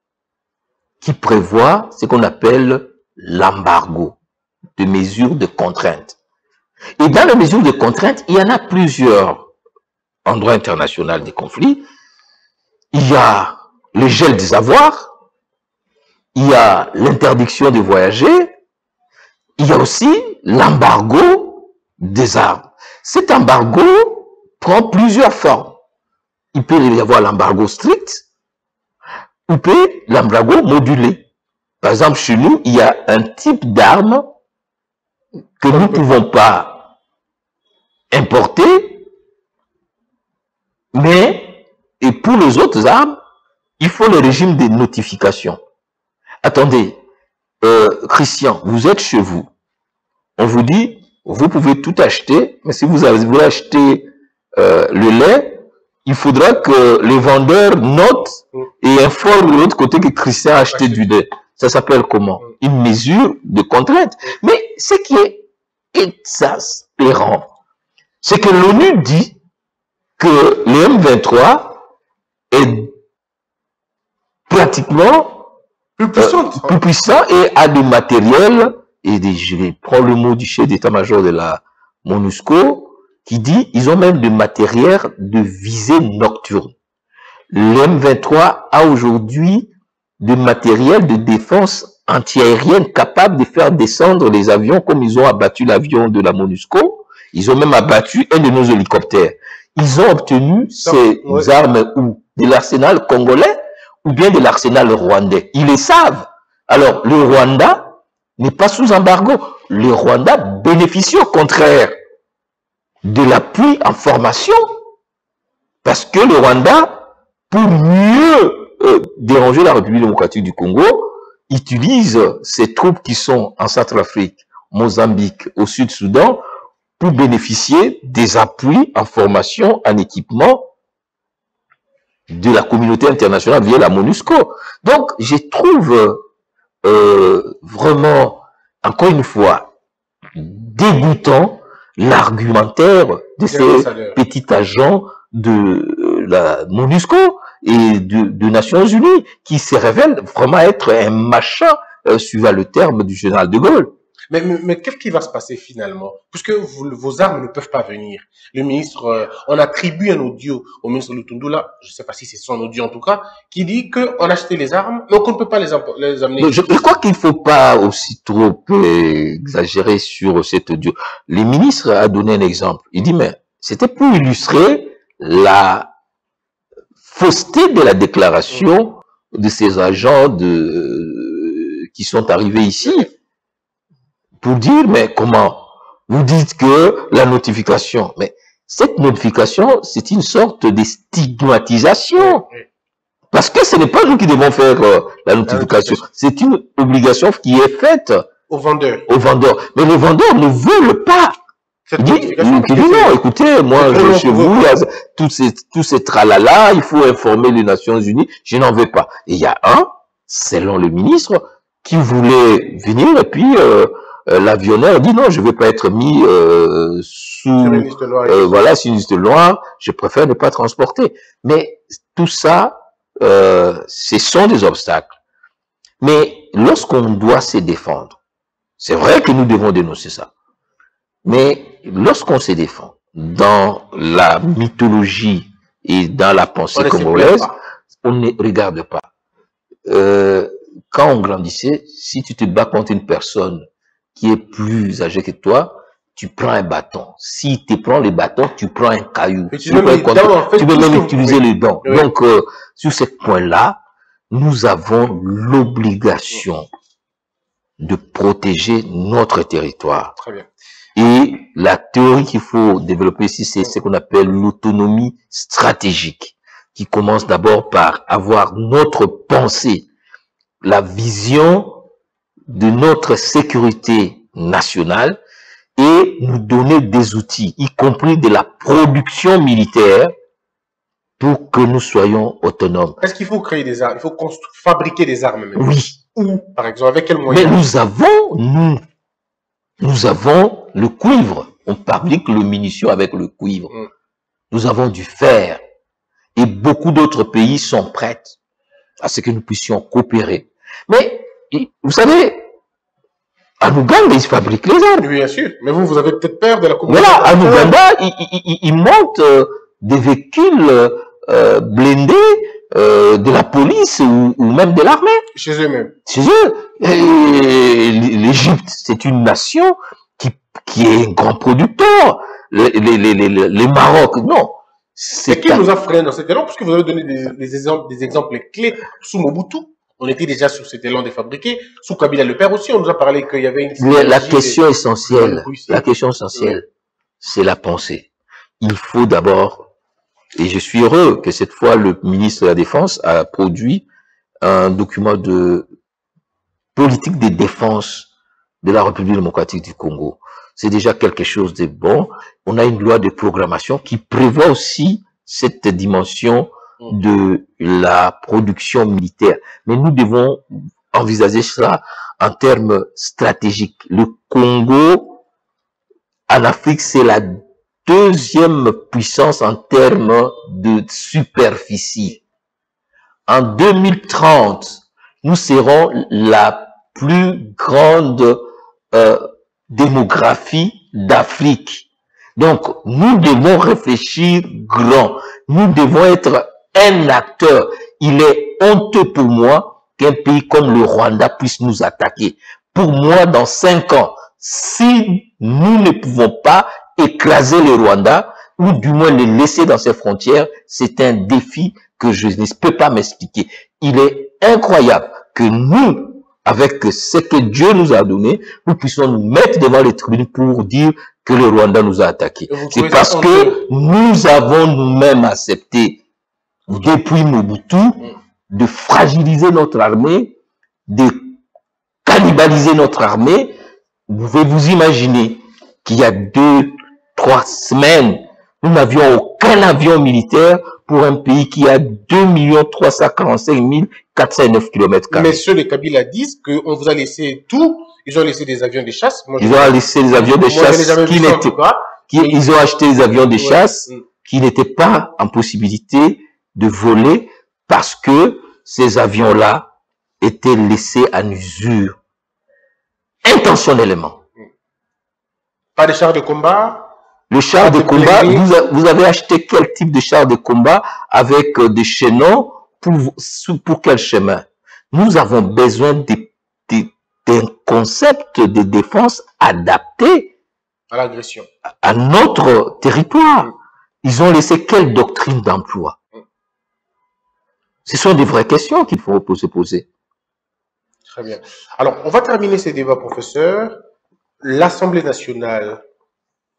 Qui prévoit ce qu'on appelle l'embargo de mesures de contrainte. Et dans les mesures de contrainte, il y en a plusieurs en droit international des conflits. Il y a le gel des avoirs, il y a l'interdiction de voyager, il y a aussi l'embargo des armes. Cet embargo prend plusieurs formes. Il peut y avoir l'embargo strict, ou peut l'embargo modulé. Par exemple, chez nous, il y a un type d'arme que nous ne pouvons pas importer, mais, et pour les autres armes, il faut le régime des notifications. Attendez, Christian, vous êtes chez vous. On vous dit, vous pouvez tout acheter, mais si vous voulez acheter le lait, il faudra que les vendeurs notent et informent de l'autre côté que Christian a acheté du lait. Ça s'appelle comment? Une mesure de contrainte. Mais ce qui est aberrant. C'est que l'ONU dit que le M23 est pratiquement plus puissant et a du matériel, et je vais prendre le mot du chef d'état-major de la MONUSCO, qui dit ils ont même du matériel de visée nocturne. Le M23 a aujourd'hui du matériel de défense antiaérienne capable de faire descendre les avions, comme ils ont abattu l'avion de la MONUSCO. Ils ont même abattu un de nos hélicoptères. Ils ont obtenu ces armes ou de l'arsenal congolais ou bien de l'arsenal rwandais. Ils le savent. Alors, le Rwanda n'est pas sous embargo. Le Rwanda bénéficie au contraire de l'appui en formation, parce que le Rwanda, pour mieux déranger la République démocratique du Congo, utilise ces troupes qui sont en Centrafrique, Mozambique, au Sud-Soudan, pour bénéficier des appuis en formation, en équipement de la communauté internationale via la MONUSCO. Donc, je trouve vraiment, encore une fois, dégoûtant l'argumentaire de ces petits agents de la MONUSCO et de Nations Unies qui se révèlent vraiment être un machin, suivant le terme du général de Gaulle. Mais qu'est-ce qui va se passer finalement? Puisque vos armes ne peuvent pas venir. Le ministre, on attribue un audio au ministre Lutundula, je ne sais pas si c'est son audio en tout cas, qui dit qu'on a acheté les armes, donc on ne peut pas les amener. Mais je crois qu'il ne faut pas aussi trop exagérer sur cet audio. Le ministre a donné un exemple. Il dit, mais c'était pour illustrer la fausseté de la déclaration de ces agents qui sont arrivés ici. Pour dire, mais comment? Vous dites que la notification, mais cette notification, c'est une sorte de stigmatisation. Parce que ce n'est pas nous qui devons faire la notification. C'est une obligation qui est faite aux vendeurs. Mais les vendeurs ne veulent pas. Non, écoutez, moi, je chez vous, tous ces tralala, il faut informer les Nations Unies, je n'en veux pas. Et il y a un, selon le ministre, qui voulait venir et puis... l'avionneur dit non, je ne veux pas être mis sous une liste noire, voilà, c'est une liste noire, je préfère ne pas transporter. Mais tout ça, ce sont des obstacles. Mais lorsqu'on doit se défendre, c'est vrai que nous devons dénoncer ça. Mais lorsqu'on se défend dans la mythologie et dans la pensée congolaise, on ne regarde pas. Quand on grandissait, si tu te bats contre une personne qui est plus âgé que toi, tu prends un bâton. Si tu prends le bâton, tu prends un caillou. Tu peux même utiliser les dents. Donc, sur ce point-là, nous avons l'obligation de protéger notre territoire. Très bien. Et la théorie qu'il faut développer ici, c'est ce qu'on appelle l'autonomie stratégique, qui commence d'abord par avoir notre pensée, la vision de notre sécurité nationale et nous donner des outils, y compris de la production militaire, pour que nous soyons autonomes. Est-ce qu'il faut créer des armes? Il faut fabriquer des armes même? Oui. Où? Par exemple, avec quel moyen? Mais nous avons, nous avons le cuivre. On fabrique le munition avec le cuivre. Nous avons du fer. Et beaucoup d'autres pays sont prêts à ce que nous puissions coopérer. Mais vous savez, en Ouganda, ils fabriquent les armes. Oui, bien sûr. Mais vous, vous avez peut-être peur de la communauté. Voilà, en Ouganda, ils montent des véhicules blindés de la police ou même de l'armée. Chez eux-mêmes. Chez eux. L'Égypte, c'est une nation qui est un grand producteur. Les Maroc, non. C'est qui nous a freiné dans cet élan? Parce que vous avez donné des exemples clés sous Mobutu. On était déjà sur cet élan de fabriquer. Sous Kabila le père aussi, on nous a parlé qu'il y avait une... Mais la question essentielle, c'est la pensée. Il faut d'abord, et je suis heureux que cette fois le ministre de la Défense a produit un document de politique de défense de la République démocratique du Congo. C'est déjà quelque chose de bon. On a une loi de programmation qui prévoit aussi cette dimension de la production militaire. Mais nous devons envisager cela en termes stratégiques. Le Congo en Afrique, c'est la deuxième puissance en termes de superficie. En 2030, nous serons la plus grande démographie d'Afrique. Donc, nous devons réfléchir grand. Nous devons être un acteur. Il est honteux pour moi qu'un pays comme le Rwanda puisse nous attaquer. Pour moi, dans 5 ans, si nous ne pouvons pas écraser le Rwanda, ou du moins le laisser dans ses frontières, c'est un défi que je ne peux pas m'expliquer. Il est incroyable que nous, avec ce que Dieu nous a donné, nous puissions nous mettre devant les tribunaux pour dire que le Rwanda nous a attaqués. C'est parce que nous avons nous-mêmes accepté, depuis Mobutu, de fragiliser notre armée, de cannibaliser notre armée. Vous pouvez vous imaginer qu'il y a 2, 3 semaines, nous n'avions aucun avion militaire pour un pays qui a 2 345 409 km². Messieurs les Kabila disent qu'on vous a laissé tout. Ils ont laissé des avions de chasse. Moi, ils ont laissé des avions de chasse qui n'étaient pas. Ils ont acheté des avions de chasse qui n'étaient pas en possibilité de voler parce que ces avions-là étaient laissés en usure intentionnellement. Pas de chars de combat. Le char de combat, vous avez acheté quel type de char de combat avec des chaînons pour quel chemin? Nous avons besoin d'un concept de défense adapté à l'agression, à notre territoire. Ils ont laissé quelle doctrine d'emploi? Ce sont des vraies questions qu'il faut se poser. Très bien. Alors, on va terminer ces débats, professeur. L'Assemblée nationale.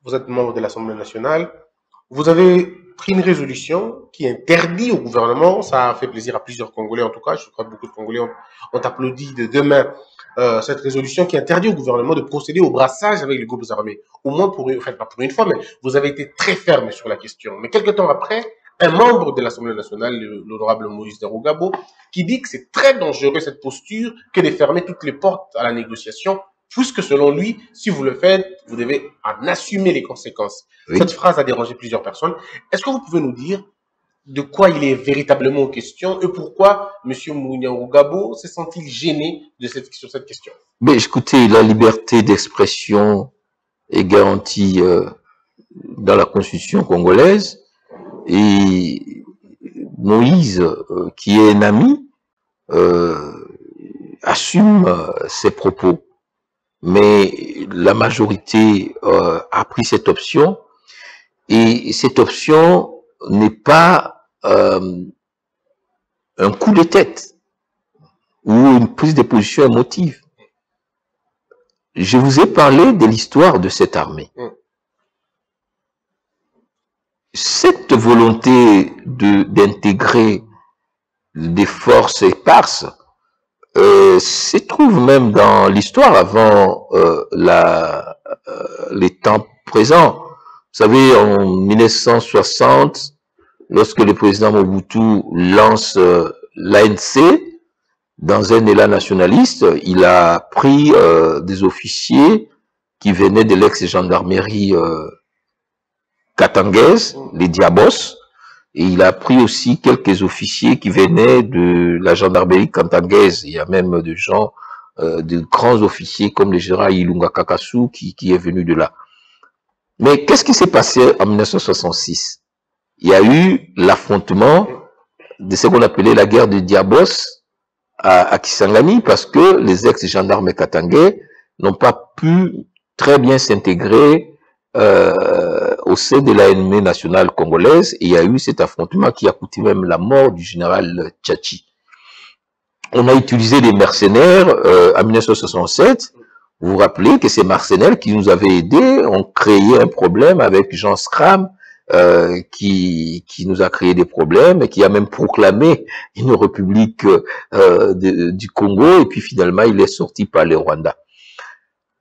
Vous êtes membre de l'Assemblée nationale, vous avez pris une résolution qui interdit au gouvernement, ça a fait plaisir à plusieurs Congolais en tout cas, je crois que beaucoup de Congolais ont applaudi de deux mains cette résolution qui interdit au gouvernement de procéder au brassage avec les groupes armés. Au moins, enfin pas pour une fois, mais vous avez été très ferme sur la question. Mais quelques temps après, un membre de l'Assemblée nationale, l'honorable Moïse Katumbi, qui dit que c'est très dangereux cette posture que de fermer toutes les portes à la négociation, puisque selon lui, si vous le faites, vous devez en assumer les conséquences. Oui. Cette phrase a dérangé plusieurs personnes. Est-ce que vous pouvez nous dire de quoi il est véritablement question et pourquoi M. Katumbi se sent-il gêné de sur cette question? Mais écoutez, la liberté d'expression est garantie dans la constitution congolaise et Moïse, qui est un ami, assume ses propos. Mais la majorité a pris cette option et cette option n'est pas un coup de tête ou une prise de position émotive. Je vous ai parlé de l'histoire de cette armée. Cette volonté d'intégrer des forces éparses se trouve même dans l'histoire avant les temps présents. Vous savez, en 1960, lorsque le président Mobutu lance l'ANC dans un élan nationaliste, il a pris des officiers qui venaient de l'ex-gendarmerie katangaise, les Diabos, et il a pris aussi quelques officiers qui venaient de la gendarmerie kantangaise. Il y a même des gens, de grands officiers comme le général Ilunga Ilunkamba qui est venu de là. Mais qu'est-ce qui s'est passé en 1966? Il y a eu l'affrontement de ce qu'on appelait la guerre de Diabos à Kisangani parce que les ex-gendarmes katangais n'ont pas pu très bien s'intégrer au sein de l'ANM nationale congolaise, et il y a eu cet affrontement qui a coûté même la mort du général Tchachi. On a utilisé des mercenaires en 1967. Vous vous rappelez que ces mercenaires qui nous avaient aidés ont créé un problème avec Jean Scram, qui nous a créé des problèmes et qui a même proclamé une république du Congo, et puis finalement il est sorti par le Rwanda.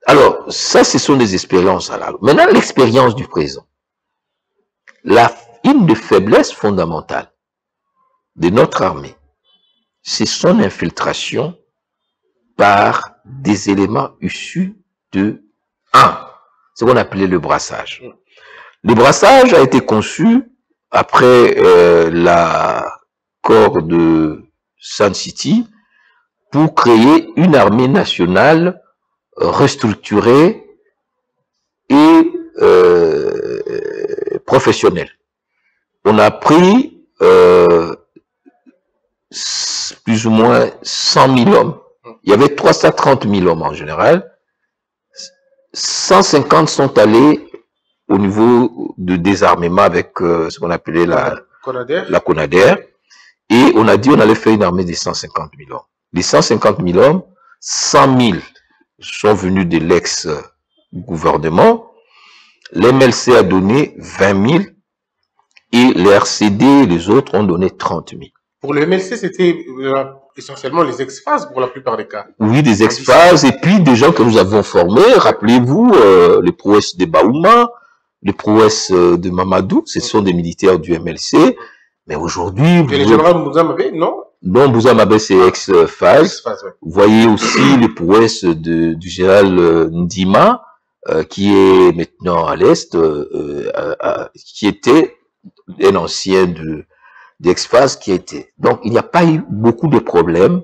Alors, ça, ce sont des expériences à la... Maintenant, l'expérience du présent. Une des faiblesses fondamentales de notre armée, c'est son infiltration par des éléments issus de ce qu'on appelait le brassage. Le brassage a été conçu après l'accord de Sun City pour créer une armée nationale restructurée et professionnelle. On a pris plus ou moins 100 000 hommes. Il y avait 330 000 hommes en général. 150 sont allés au niveau de désarmement avec ce qu'on appelait la CONADER. Et on a dit on allait faire une armée de 150 000 hommes. Les 150 000 hommes, 100 000 sont venus de l'ex-gouvernement. L'MLC a donné 20 000 et les RCD et les autres ont donné 30 000. Pour le MLC, c'était essentiellement les ex-phases pour la plupart des cas. Oui, des ex-phases et puis des gens que nous avons formés. Rappelez-vous, les prouesses de Baouma, les prouesses de Mamadou, ce sont des militaires du MLC. Mais aujourd'hui... Et le général Bouzamabé, non? Non, Bouzamabé, c'est ex-phase. Ouais. Vous voyez aussi les prouesses du général Ndima, qui est maintenant à l'Est, qui était un ancien d'ex-phase qui était. Donc, il n'y a pas eu beaucoup de problèmes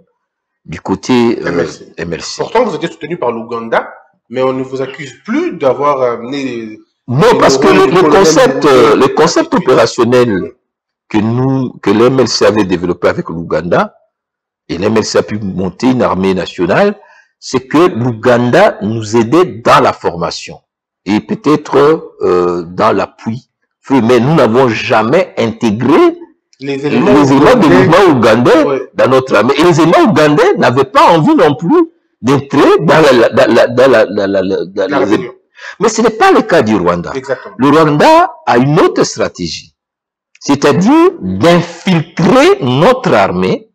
du côté MLC. Pourtant, vous étiez soutenu par l'Ouganda, mais on ne vous accuse plus d'avoir amené... Non, parce que le concept opérationnel que l'MLC avait développé avec l'Ouganda, et l'MLC a pu monter une armée nationale, c'est que l'Ouganda nous aidait dans la formation et peut-être dans l'appui. Mais nous n'avons jamais intégré les éléments du mouvement ougandais dans notre armée. Et les éléments ougandais n'avaient pas envie non plus d'entrer dans la région. Mais ce n'est pas le cas du Rwanda. Exactement. Le Rwanda a une autre stratégie, c'est-à-dire d'infiltrer notre armée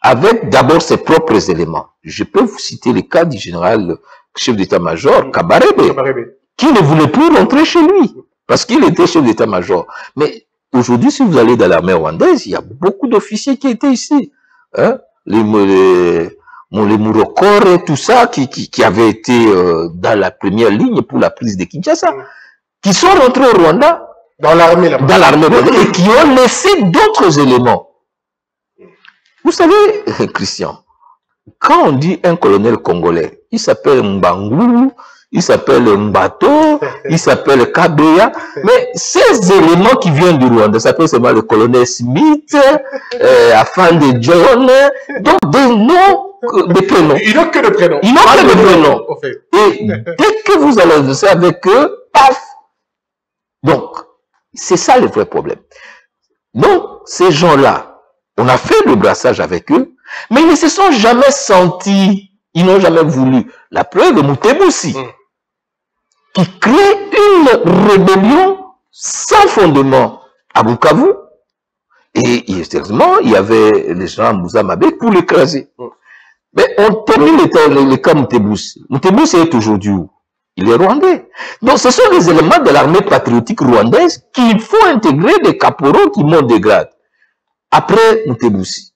avec d'abord ses propres éléments. Je peux vous citer le cas du général chef d'état-major Kabarebe, qui ne voulait plus rentrer chez lui, parce qu'il était chef d'état-major. Mais aujourd'hui, si vous allez dans l'armée rwandaise, il y a beaucoup d'officiers qui étaient ici. Hein? Les Mourokor et tout ça, qui avaient été dans la première ligne pour la prise de Kinshasa, qui sont rentrés au Rwanda, dans l'armée rwandaise, et qui ont laissé d'autres éléments. Vous savez, Christian, quand on dit un colonel congolais, il s'appelle Mbangou, il s'appelle Mbato, il s'appelle Kabeya, mais ces éléments qui viennent du Rwanda, ça peut seulement le colonel Smith, Afande John, donc des noms, des prénoms. Ils n'ont que le prénom. Ils n'ont que le prénom. Et dès que vous allez faire ça avec eux, paf. Donc, c'est ça le vrai problème. Donc, ces gens-là, on a fait le brassage avec eux, mais ils ne se sont jamais sentis. Ils n'ont jamais voulu. La preuve, Mutebutsi, qui crée une rébellion sans fondement à Bukavu. Et effectivement, il y avait les gens à Muzamabe pour l'écraser. Mais on termine le cas Mutebutsi. Mutebutsi est aujourd'hui où? Il est rwandais. Donc ce sont des éléments de l'armée patriotique rwandaise qu'il faut intégrer, des caporaux qui montent des grades. Après Mutebutsi,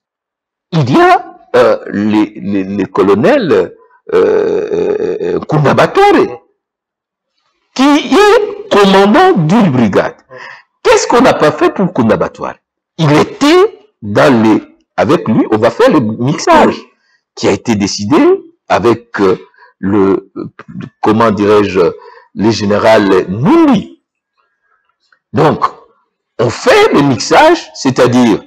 il y a les colonels Kounabatouare, qui est commandant d'une brigade. Qu'est-ce qu'on n'a pas fait pour Kounabatouare? Il était dans les... Avec lui, on va faire le mixage qui a été décidé avec comment dirais-je, le général Nuni. Donc, on fait le mixage, c'est-à-dire...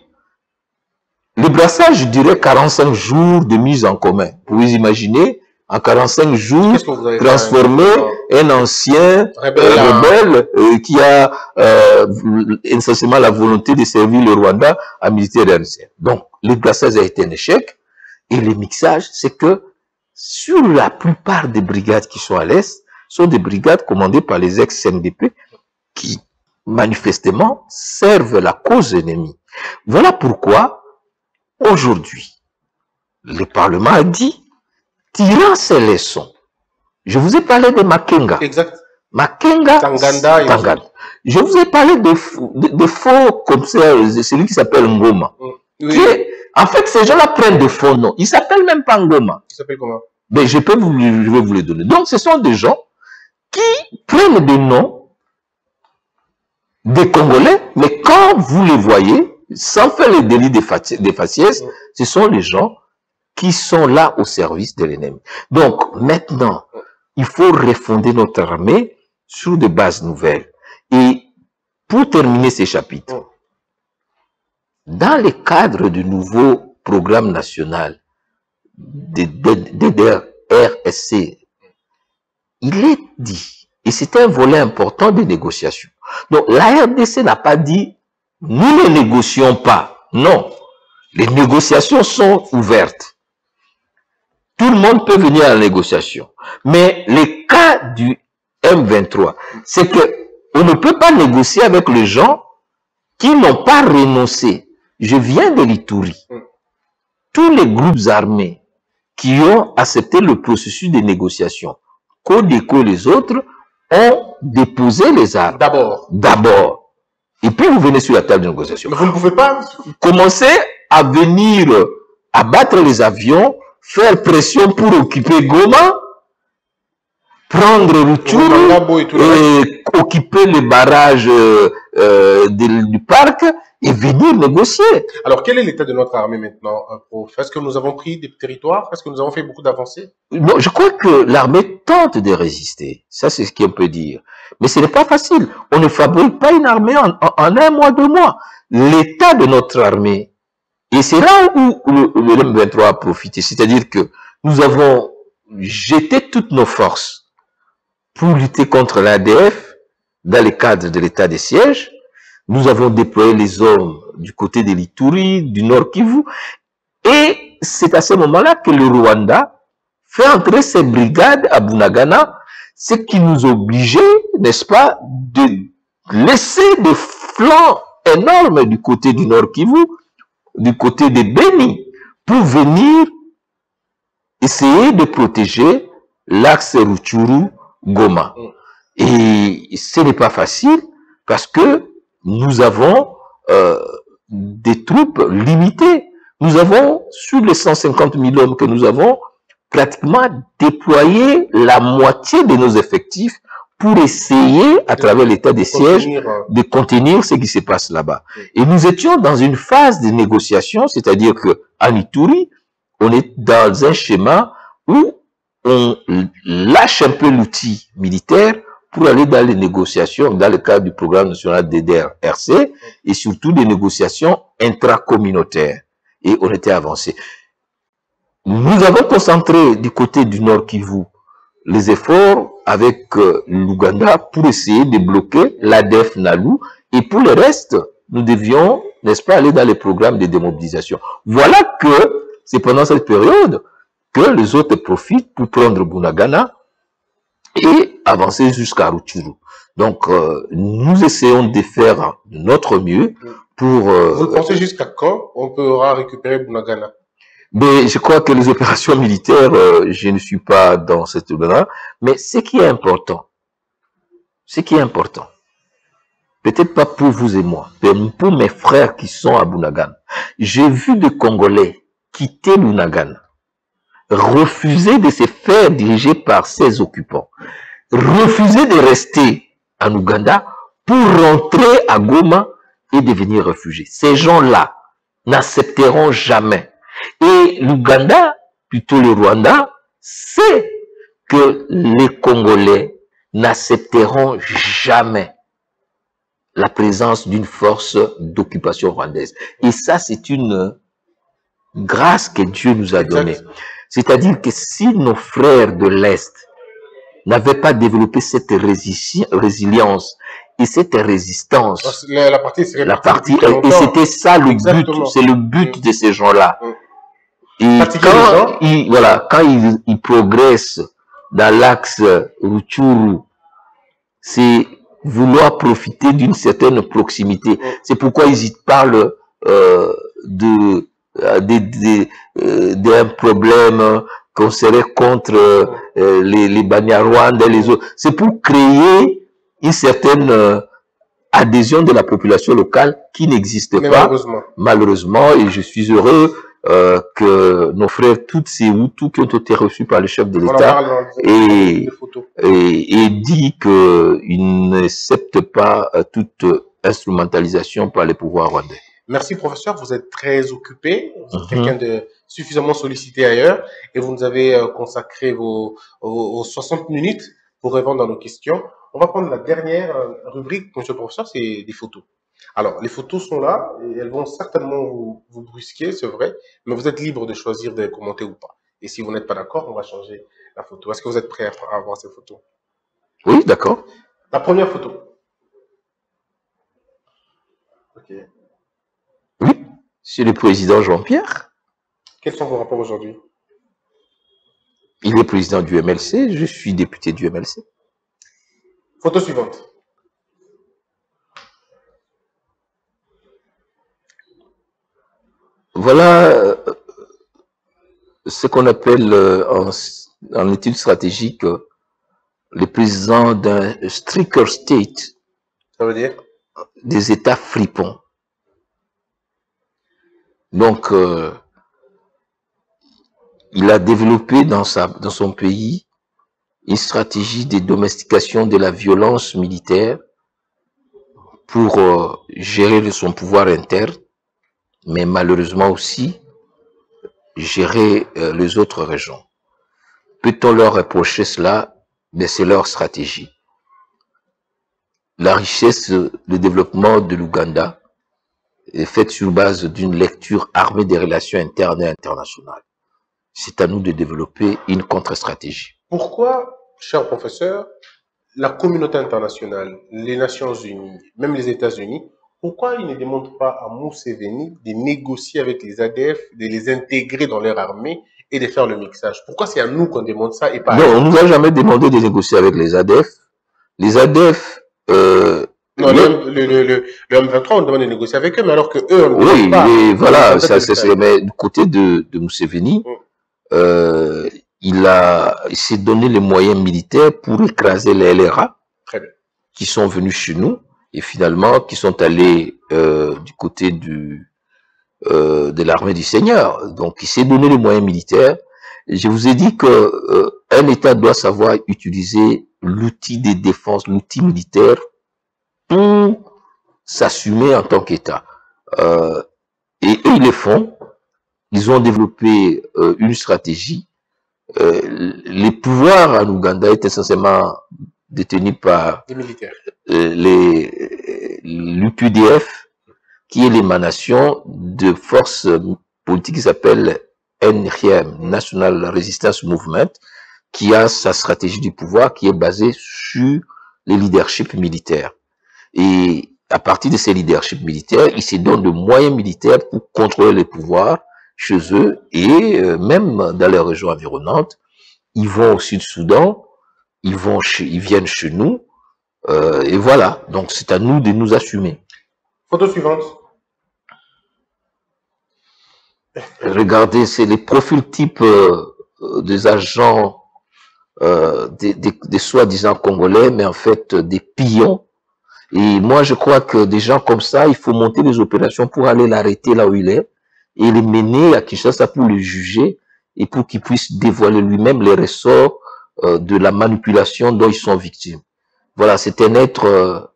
Le brassage, je dirais 45 jours de mise en commun. Vous pouvez imaginer, en 45 jours, transformer un ancien rebelle qui a essentiellement la volonté de servir le Rwanda à militaire RCD. Donc, le brassage a été un échec. Et le mixage, c'est que sur la plupart des brigades qui sont à l'Est, sont des brigades commandées par les ex-CNDP qui, manifestement, servent la cause ennemie. Voilà pourquoi... Aujourd'hui, le Parlement a dit, tirant ses leçons. Je vous ai parlé de Makenga. Exact. Makenga, Tanganda. Je vous ai parlé de faux comme celui qui s'appelle Ngoma. Oui. En fait, ces gens-là prennent de faux noms. Ils ne s'appellent même pas Ngoma. Ils s'appellent comment? Mais je vais vous les donner. Donc, ce sont des gens qui prennent des noms des Congolais, mais quand vous les voyez, sans faire les délits des faciès, ce sont les gens qui sont là au service de l'ennemi. Donc, maintenant, il faut refonder notre armée sur des bases nouvelles. Et pour terminer ces chapitres, dans le cadre du nouveau programme national DDRSC, il est dit, et c'est un volet important des négociations. Donc, la RDC n'a pas dit, nous ne négocions pas. Non, les négociations sont ouvertes. Tout le monde peut venir à la négociation. Mais le cas du M23, c'est que on ne peut pas négocier avec les gens qui n'ont pas renoncé. Je viens de l'Ituri. Tous les groupes armés qui ont accepté le processus de négociation, Codeco et les autres, ont déposé les armes. D'abord. D'abord. Et puis vous venez sur la table de négociation. Mais vous ne pouvez pas commencer à venir abattre les avions, faire pression pour occuper Goma, prendre Rutshuru, occuper les barrages du parc et venir négocier. Alors quel est l'état de notre armée maintenant, prof? Est-ce que nous avons pris des territoires? Est-ce que nous avons fait beaucoup d'avancées? Non, je crois que l'armée tente de résister. Ça, c'est ce qu'on peut dire. Mais ce n'est pas facile. On ne fabrique pas une armée en un mois, deux mois. L'état de notre armée, et c'est là où le M23 a profité. C'est-à-dire que nous avons jeté toutes nos forces pour lutter contre l'ADF dans le cadre de l'état de siège. Nous avons déployé les hommes du côté de l'Ituri, du Nord Kivu. Et c'est à ce moment-là que le Rwanda fait entrer ses brigades à Bunagana, ce qui nous obligeait, n'est-ce pas, de laisser des flancs énormes du côté du Nord Kivu, du côté de Beni, pour venir essayer de protéger l'axe Rutshuru-Goma. Et ce n'est pas facile parce que nous avons des troupes limitées. Nous avons, sur les 150 000 hommes que nous avons, pratiquement déployé la moitié de nos effectifs pour essayer, à travers l'état des sièges, de contenir ce qui se passe là-bas. Et nous étions dans une phase de négociation, c'est-à-dire qu'en Ituri, on est dans un schéma où on lâche un peu l'outil militaire pour aller dans les négociations, dans le cadre du programme national DDRC, et surtout des négociations intracommunautaires. Et on était avancé. Nous avons concentré du côté du Nord Kivu les efforts avec l'Ouganda pour essayer de bloquer l'ADF Nalu, et pour le reste, nous devions, n'est-ce pas, aller dans les programmes de démobilisation. Voilà que c'est pendant cette période que les autres profitent pour prendre Bunagana et avancer jusqu'à Rutshuru. Donc, nous essayons de faire de notre mieux pour... Vous pensez jusqu'à quand on pourra récupérer Bunagana? Mais je crois que les opérations militaires, je ne suis pas dans cette là. Mais ce qui est important, peut-être pas pour vous et moi, mais pour mes frères qui sont à Bunagana, j'ai vu des Congolais quitter Bunagana, refuser de se faire diriger par ses occupants, refuser de rester en Ouganda pour rentrer à Goma et devenir réfugiés. Ces gens-là n'accepteront jamais. Et l'Ouganda, plutôt le Rwanda, sait que les Congolais n'accepteront jamais la présence d'une force d'occupation rwandaise. Et ça, c'est une grâce que Dieu nous a donnée. C'est-à-dire que si nos frères de l'Est n'avaient pas développé cette résilience et cette résistance, la partie, et c'était ça le but, c'est le but de ces gens-là. Et quand ils, voilà, quand ils progressent dans l'axe Rutshuru, c'est vouloir profiter d'une certaine proximité. C'est pourquoi ils parlent d'un problème qu'on serait contre les Banyarwanda et les autres. C'est pour créer une certaine adhésion de la population locale qui n'existe pas. Malheureusement, et je suis heureux que nos frères Tutsi ou Hutus qui ont été reçus par le chef de l'État et dit qu'ils n'acceptent pas toute instrumentalisation par les pouvoirs rwandais. Merci professeur, vous êtes très occupé, vous êtes quelqu'un de suffisamment sollicité ailleurs et vous nous avez consacré vos 60 minutes pour répondre à nos questions. On va prendre la dernière rubrique, monsieur le professeur, c'est des photos. Alors, les photos sont là, et elles vont certainement vous brusquer, c'est vrai, mais vous êtes libre de choisir de les commenter ou pas. Et si vous n'êtes pas d'accord, on va changer la photo. Est-ce que vous êtes prêt à voir ces photos? Oui, d'accord. La première photo. Ok. Oui, c'est le président Jean-Pierre. Quels sont vos rapports aujourd'hui? Il est président du MLC, je suis député du MLC. Photo suivante. Voilà ce qu'on appelle en études stratégiques les présidents d'un striker state. Ça veut dire des États fripons. Donc, il a développé dans son pays une stratégie de domestication de la violence militaire pour gérer son pouvoir interne, mais malheureusement aussi gérer les autres régions. Peut-on leur reprocher cela? Mais c'est leur stratégie. La richesse, le développement de l'Ouganda est faite sur base d'une lecture armée des relations internes et internationales. C'est à nous de développer une contre-stratégie. Pourquoi, cher professeur, la communauté internationale, les Nations Unies, même les États-Unis, pourquoi ils ne demandent pas à Museveni de négocier avec les ADF, de les intégrer dans leur armée et de faire le mixage? Pourquoi c'est à nous qu'on demande ça et pas? Non, on ne nous a jamais demandé de négocier avec les ADF. Les ADF... non, le M23, on demande de négocier avec eux, mais alors que eux... On oui, pas, mais voilà, ça, mais du côté de Museveni, il s'est donné les moyens militaires pour écraser les LRA qui sont venus chez nous. Et finalement, qui sont allés du côté de l'armée du Seigneur. Donc, il s'est donné les moyens militaires. Et je vous ai dit que un État doit savoir utiliser l'outil de défense, l'outil militaire, pour s'assumer en tant qu'État. Et eux, ils le font. Ils ont développé une stratégie. Les pouvoirs en Ouganda étaient essentiellement détenus par les militaires. L'UPDF, qui est l'émanation de forces politiques qui s'appelle NRM, National Resistance Movement, qui a sa stratégie du pouvoir qui est basée sur les leaderships militaires. Et à partir de ces leaderships militaires, ils se donnent de moyens militaires pour contrôler les pouvoirs chez eux et même dans les régions environnantes. Ils vont au Sud-Soudan, ils viennent chez nous. Et voilà, donc c'est à nous de nous assumer. Photo suivante. Regardez, c'est les profils types des agents des soi-disant Congolais, mais en fait des pions. Et moi je crois que des gens comme ça, il faut monter des opérations pour aller l'arrêter là où il est et les mener à Kinshasa pour le juger et pour qu'il puisse dévoiler lui-même les ressorts de la manipulation dont ils sont victimes. Voilà, c'est un être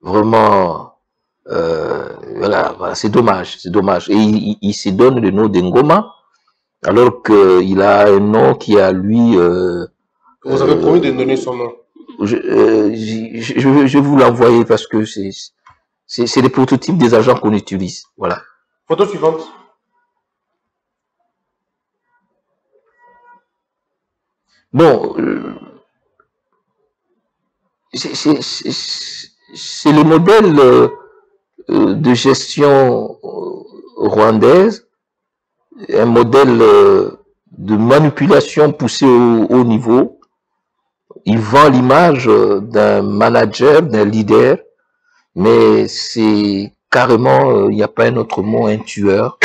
vraiment... voilà, c'est dommage, c'est dommage. Et il se donne le nom d'Ngoma, alors qu'il a un nom qui a lui... Vous avez promis de donner son nom. Je vais vous l'envoyer parce que c'est les prototypes des agents qu'on utilise. Voilà. Photo suivante. Bon... c'est le modèle de gestion rwandaise, un modèle de manipulation poussé au haut niveau. Il vend l'image d'un manager, d'un leader, mais c'est carrément, il n'y a pas un autre mot, un tueur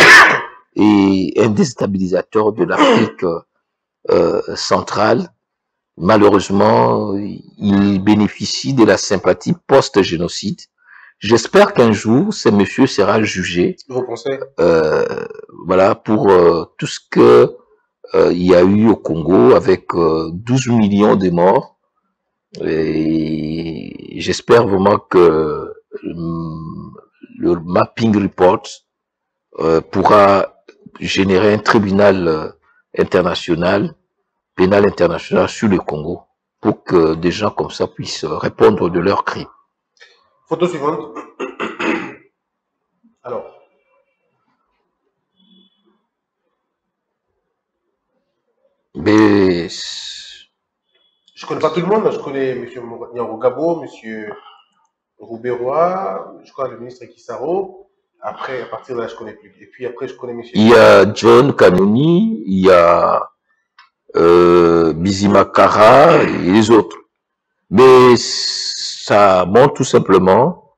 et un déstabilisateur de l'Afrique centrale. Malheureusement, il bénéficie de la sympathie post-génocide. J'espère qu'un jour, ce monsieur sera jugé. Vous pensez voilà, pour tout ce que il y a eu au Congo avec 12 millions de morts. Et j'espère vraiment que le mapping report pourra générer un tribunal international, pénal international sur le Congo, pour que des gens comme ça puissent répondre de leurs crimes. Photo suivante. Alors. Mais... Je ne connais pas tout le monde, je connais M. Nyarogabo, M. Rouberoy, je connais le ministre Kissaro. Après, à partir de là, je ne connais plus. Et puis après, je connais M. Il y a John Kanoni, il y a Bizimakara et les autres. Mais ça montre tout simplement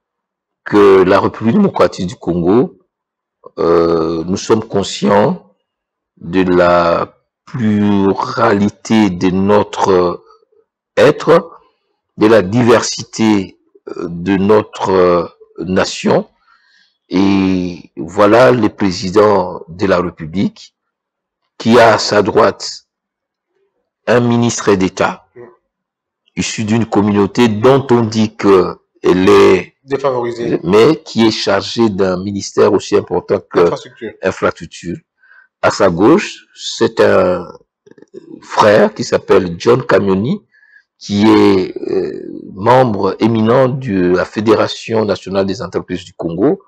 que la République démocratique du Congo, nous sommes conscients de la pluralité de notre être, de la diversité de notre nation. Et voilà le président de la République qui a à sa droite un ministre d'État issu d'une communauté dont on dit qu'elle est défavorisée, mais qui est chargée d'un ministère aussi important que l'infrastructure. À sa gauche, c'est un frère qui s'appelle John Kamioni, qui est membre éminent de la Fédération nationale des entreprises du Congo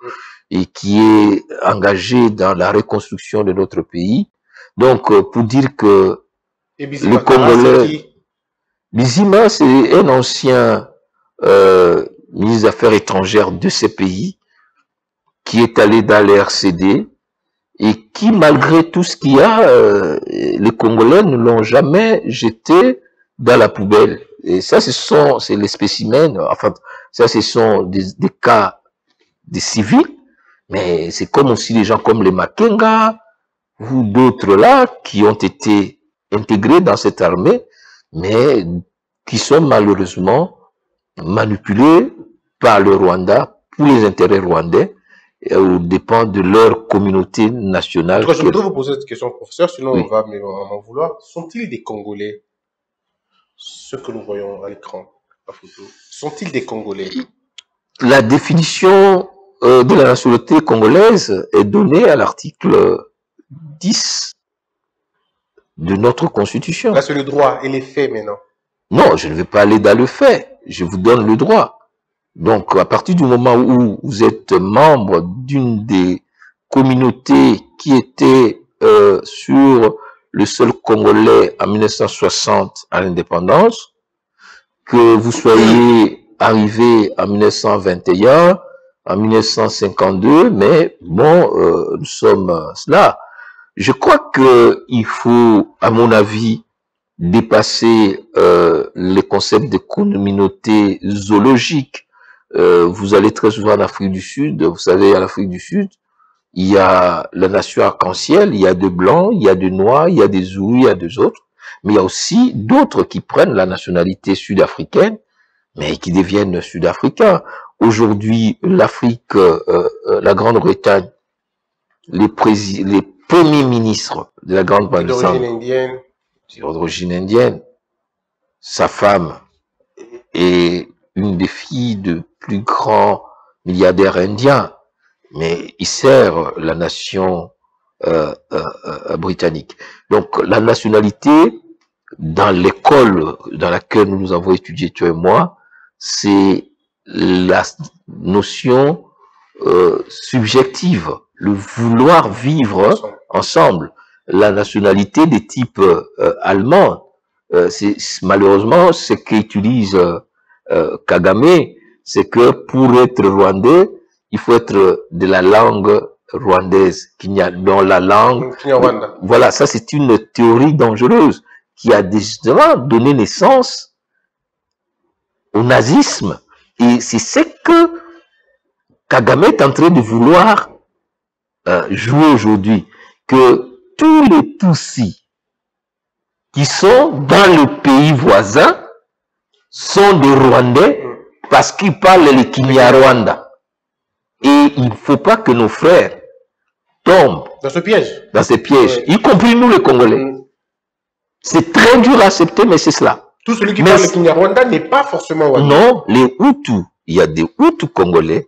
et qui est engagé dans la reconstruction de notre pays. Donc, pour dire que le Congolais... Bizima, c'est un ancien ministre des Affaires étrangères de ces pays qui est allé dans les RCD et qui, malgré tout ce qu'il y a, les Congolais ne l'ont jamais jeté dans la poubelle. Et ça, ce sont les spécimens, enfin, ça, ce sont des cas des civils, mais c'est comme aussi les gens comme les Makenga ou d'autres là qui ont été intégrés dans cette armée, mais qui sont malheureusement manipulés par le Rwanda pour les intérêts rwandais aux dépens de leur communauté nationale. En tout cas, je voudrais vous poser cette question, professeur, sinon oui, on va m'en vouloir. Sont-ils des Congolais, ceux que nous voyons à l'écran, la photo? Sont-ils des Congolais? La définition de la nationalité congolaise est donnée à l'article 10 de notre Constitution. Là, c'est le droit et les faits maintenant. Non, je ne vais pas aller dans le fait. Je vous donne le droit. Donc, à partir du moment où vous êtes membre d'une des communautés qui était sur le sol congolais en 1960 à l'indépendance, que vous soyez arrivé en 1921, en 1952, mais bon, nous sommes là. Je crois qu'il faut, à mon avis, dépasser les concepts de communauté zoologique. Vous allez très souvent en Afrique du Sud, vous savez, à l'Afrique du Sud, il y a la nation arc-en-ciel, il y a des blancs, il y a des noirs, il y a des zoulous, il y a des autres, mais il y a aussi d'autres qui prennent la nationalité sud-africaine, mais qui deviennent sud-africains. Aujourd'hui, l'Afrique, la Grande-Bretagne, les premier ministre de la Grande-Bretagne, d'origine indienne, sa femme est une des filles de plus grands milliardaires indiens, mais il sert la nation britannique. Donc la nationalité, dans l'école dans laquelle nous nous avons étudié, toi et moi, c'est la notion subjective, le vouloir vivre ensemble. La nationalité des types allemands, malheureusement, ce qu'utilise Kagame, c'est que pour être rwandais, il faut être de la langue rwandaise, qu'il n'y a dans la langue... Voilà, ça c'est une théorie dangereuse qui a justement donné naissance au nazisme. Et c'est ce que Kagame est en train de vouloir jouer aujourd'hui, que tous les Tutsis qui sont dans le pays voisin sont des Rwandais parce qu'ils parlent le Kinyarwanda. Et il ne faut pas que nos frères tombent dans ce piège. Dans ces pièges, ouais. Y compris nous les Congolais. Mmh. C'est très dur à accepter, mais c'est cela. Tout celui qui parle de Kinyarwanda n'est pas forcément Rwanda. Non, les Hutus, il y a des Hutus congolais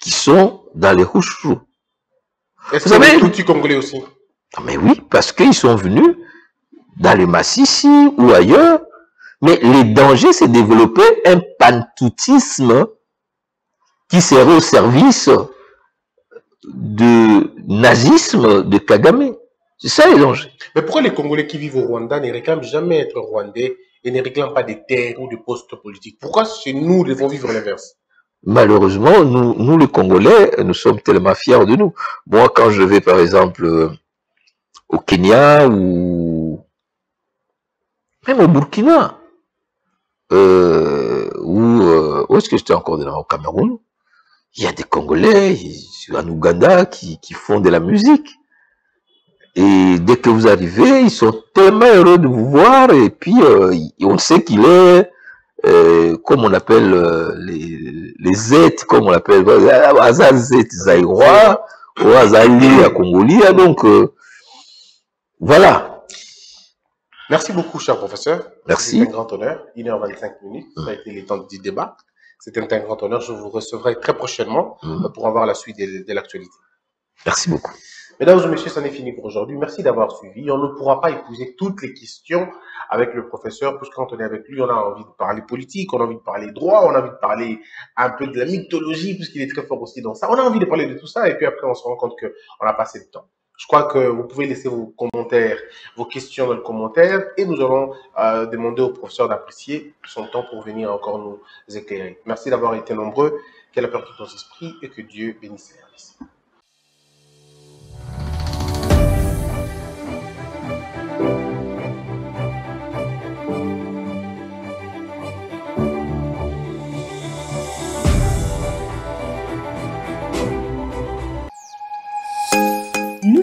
qui sont dans les Hutus. Est-ce que les Hutus congolais aussi? Mais oui, parce qu'ils sont venus dans les Massissi ou ailleurs. Mais les dangers, c'est développer un pantoutisme qui serait au service du nazisme de Kagame. C'est ça les dangers. Mais pourquoi les Congolais qui vivent au Rwanda ne réclament jamais être Rwandais et ne réclament pas des terres ou des postes politiques? Pourquoi chez nous, nous devons vivre l'inverse? Malheureusement, nous les Congolais, nous sommes tellement fiers de nous. Moi, quand je vais par exemple au Kenya ou même au Burkina, où est-ce que j'étais encore dedans? Au Cameroun, il y a des Congolais en Ouganda qui font de la musique. Et dès que vous arrivez, ils sont tellement heureux de vous voir. Et puis, on sait qu'il est, comme on appelle les Z, comme on appelle, Azazet Zaïrois, ou Azali à Congolia. Donc, voilà. Merci beaucoup, cher professeur. Merci. C'est un grand honneur. 1h25, ça a été le temps du débat. C'est un grand honneur. Je vous recevrai très prochainement pour avoir la suite de l'actualité. Merci beaucoup. Mesdames et messieurs, c'en est fini pour aujourd'hui. Merci d'avoir suivi. On ne pourra pas épouser toutes les questions avec le professeur, parce que quand on est avec lui, on a envie de parler politique, on a envie de parler droit, on a envie de parler un peu de la mythologie, puisqu'il est très fort aussi dans ça. On a envie de parler de tout ça, et puis après, on se rend compte qu'on a passé le temps. Je crois que vous pouvez laisser vos commentaires, vos questions dans le commentaire, et nous allons demander au professeur d'apprécier son temps pour venir encore nous éclairer. Merci d'avoir été nombreux, qu'elle apporte tout ton esprit, et que Dieu bénisse les services. Nous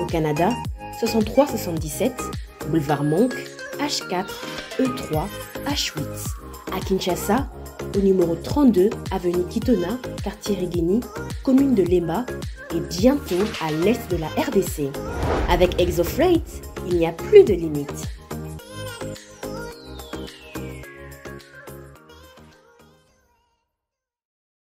Au Canada, 6377, boulevard Monk, H4, E3, H8. À Kinshasa, au numéro 32, avenue Kitona, quartier Rigini, commune de Lemba, et bientôt à l'est de la RDC. Avec Exofreight, il n'y a plus de limite.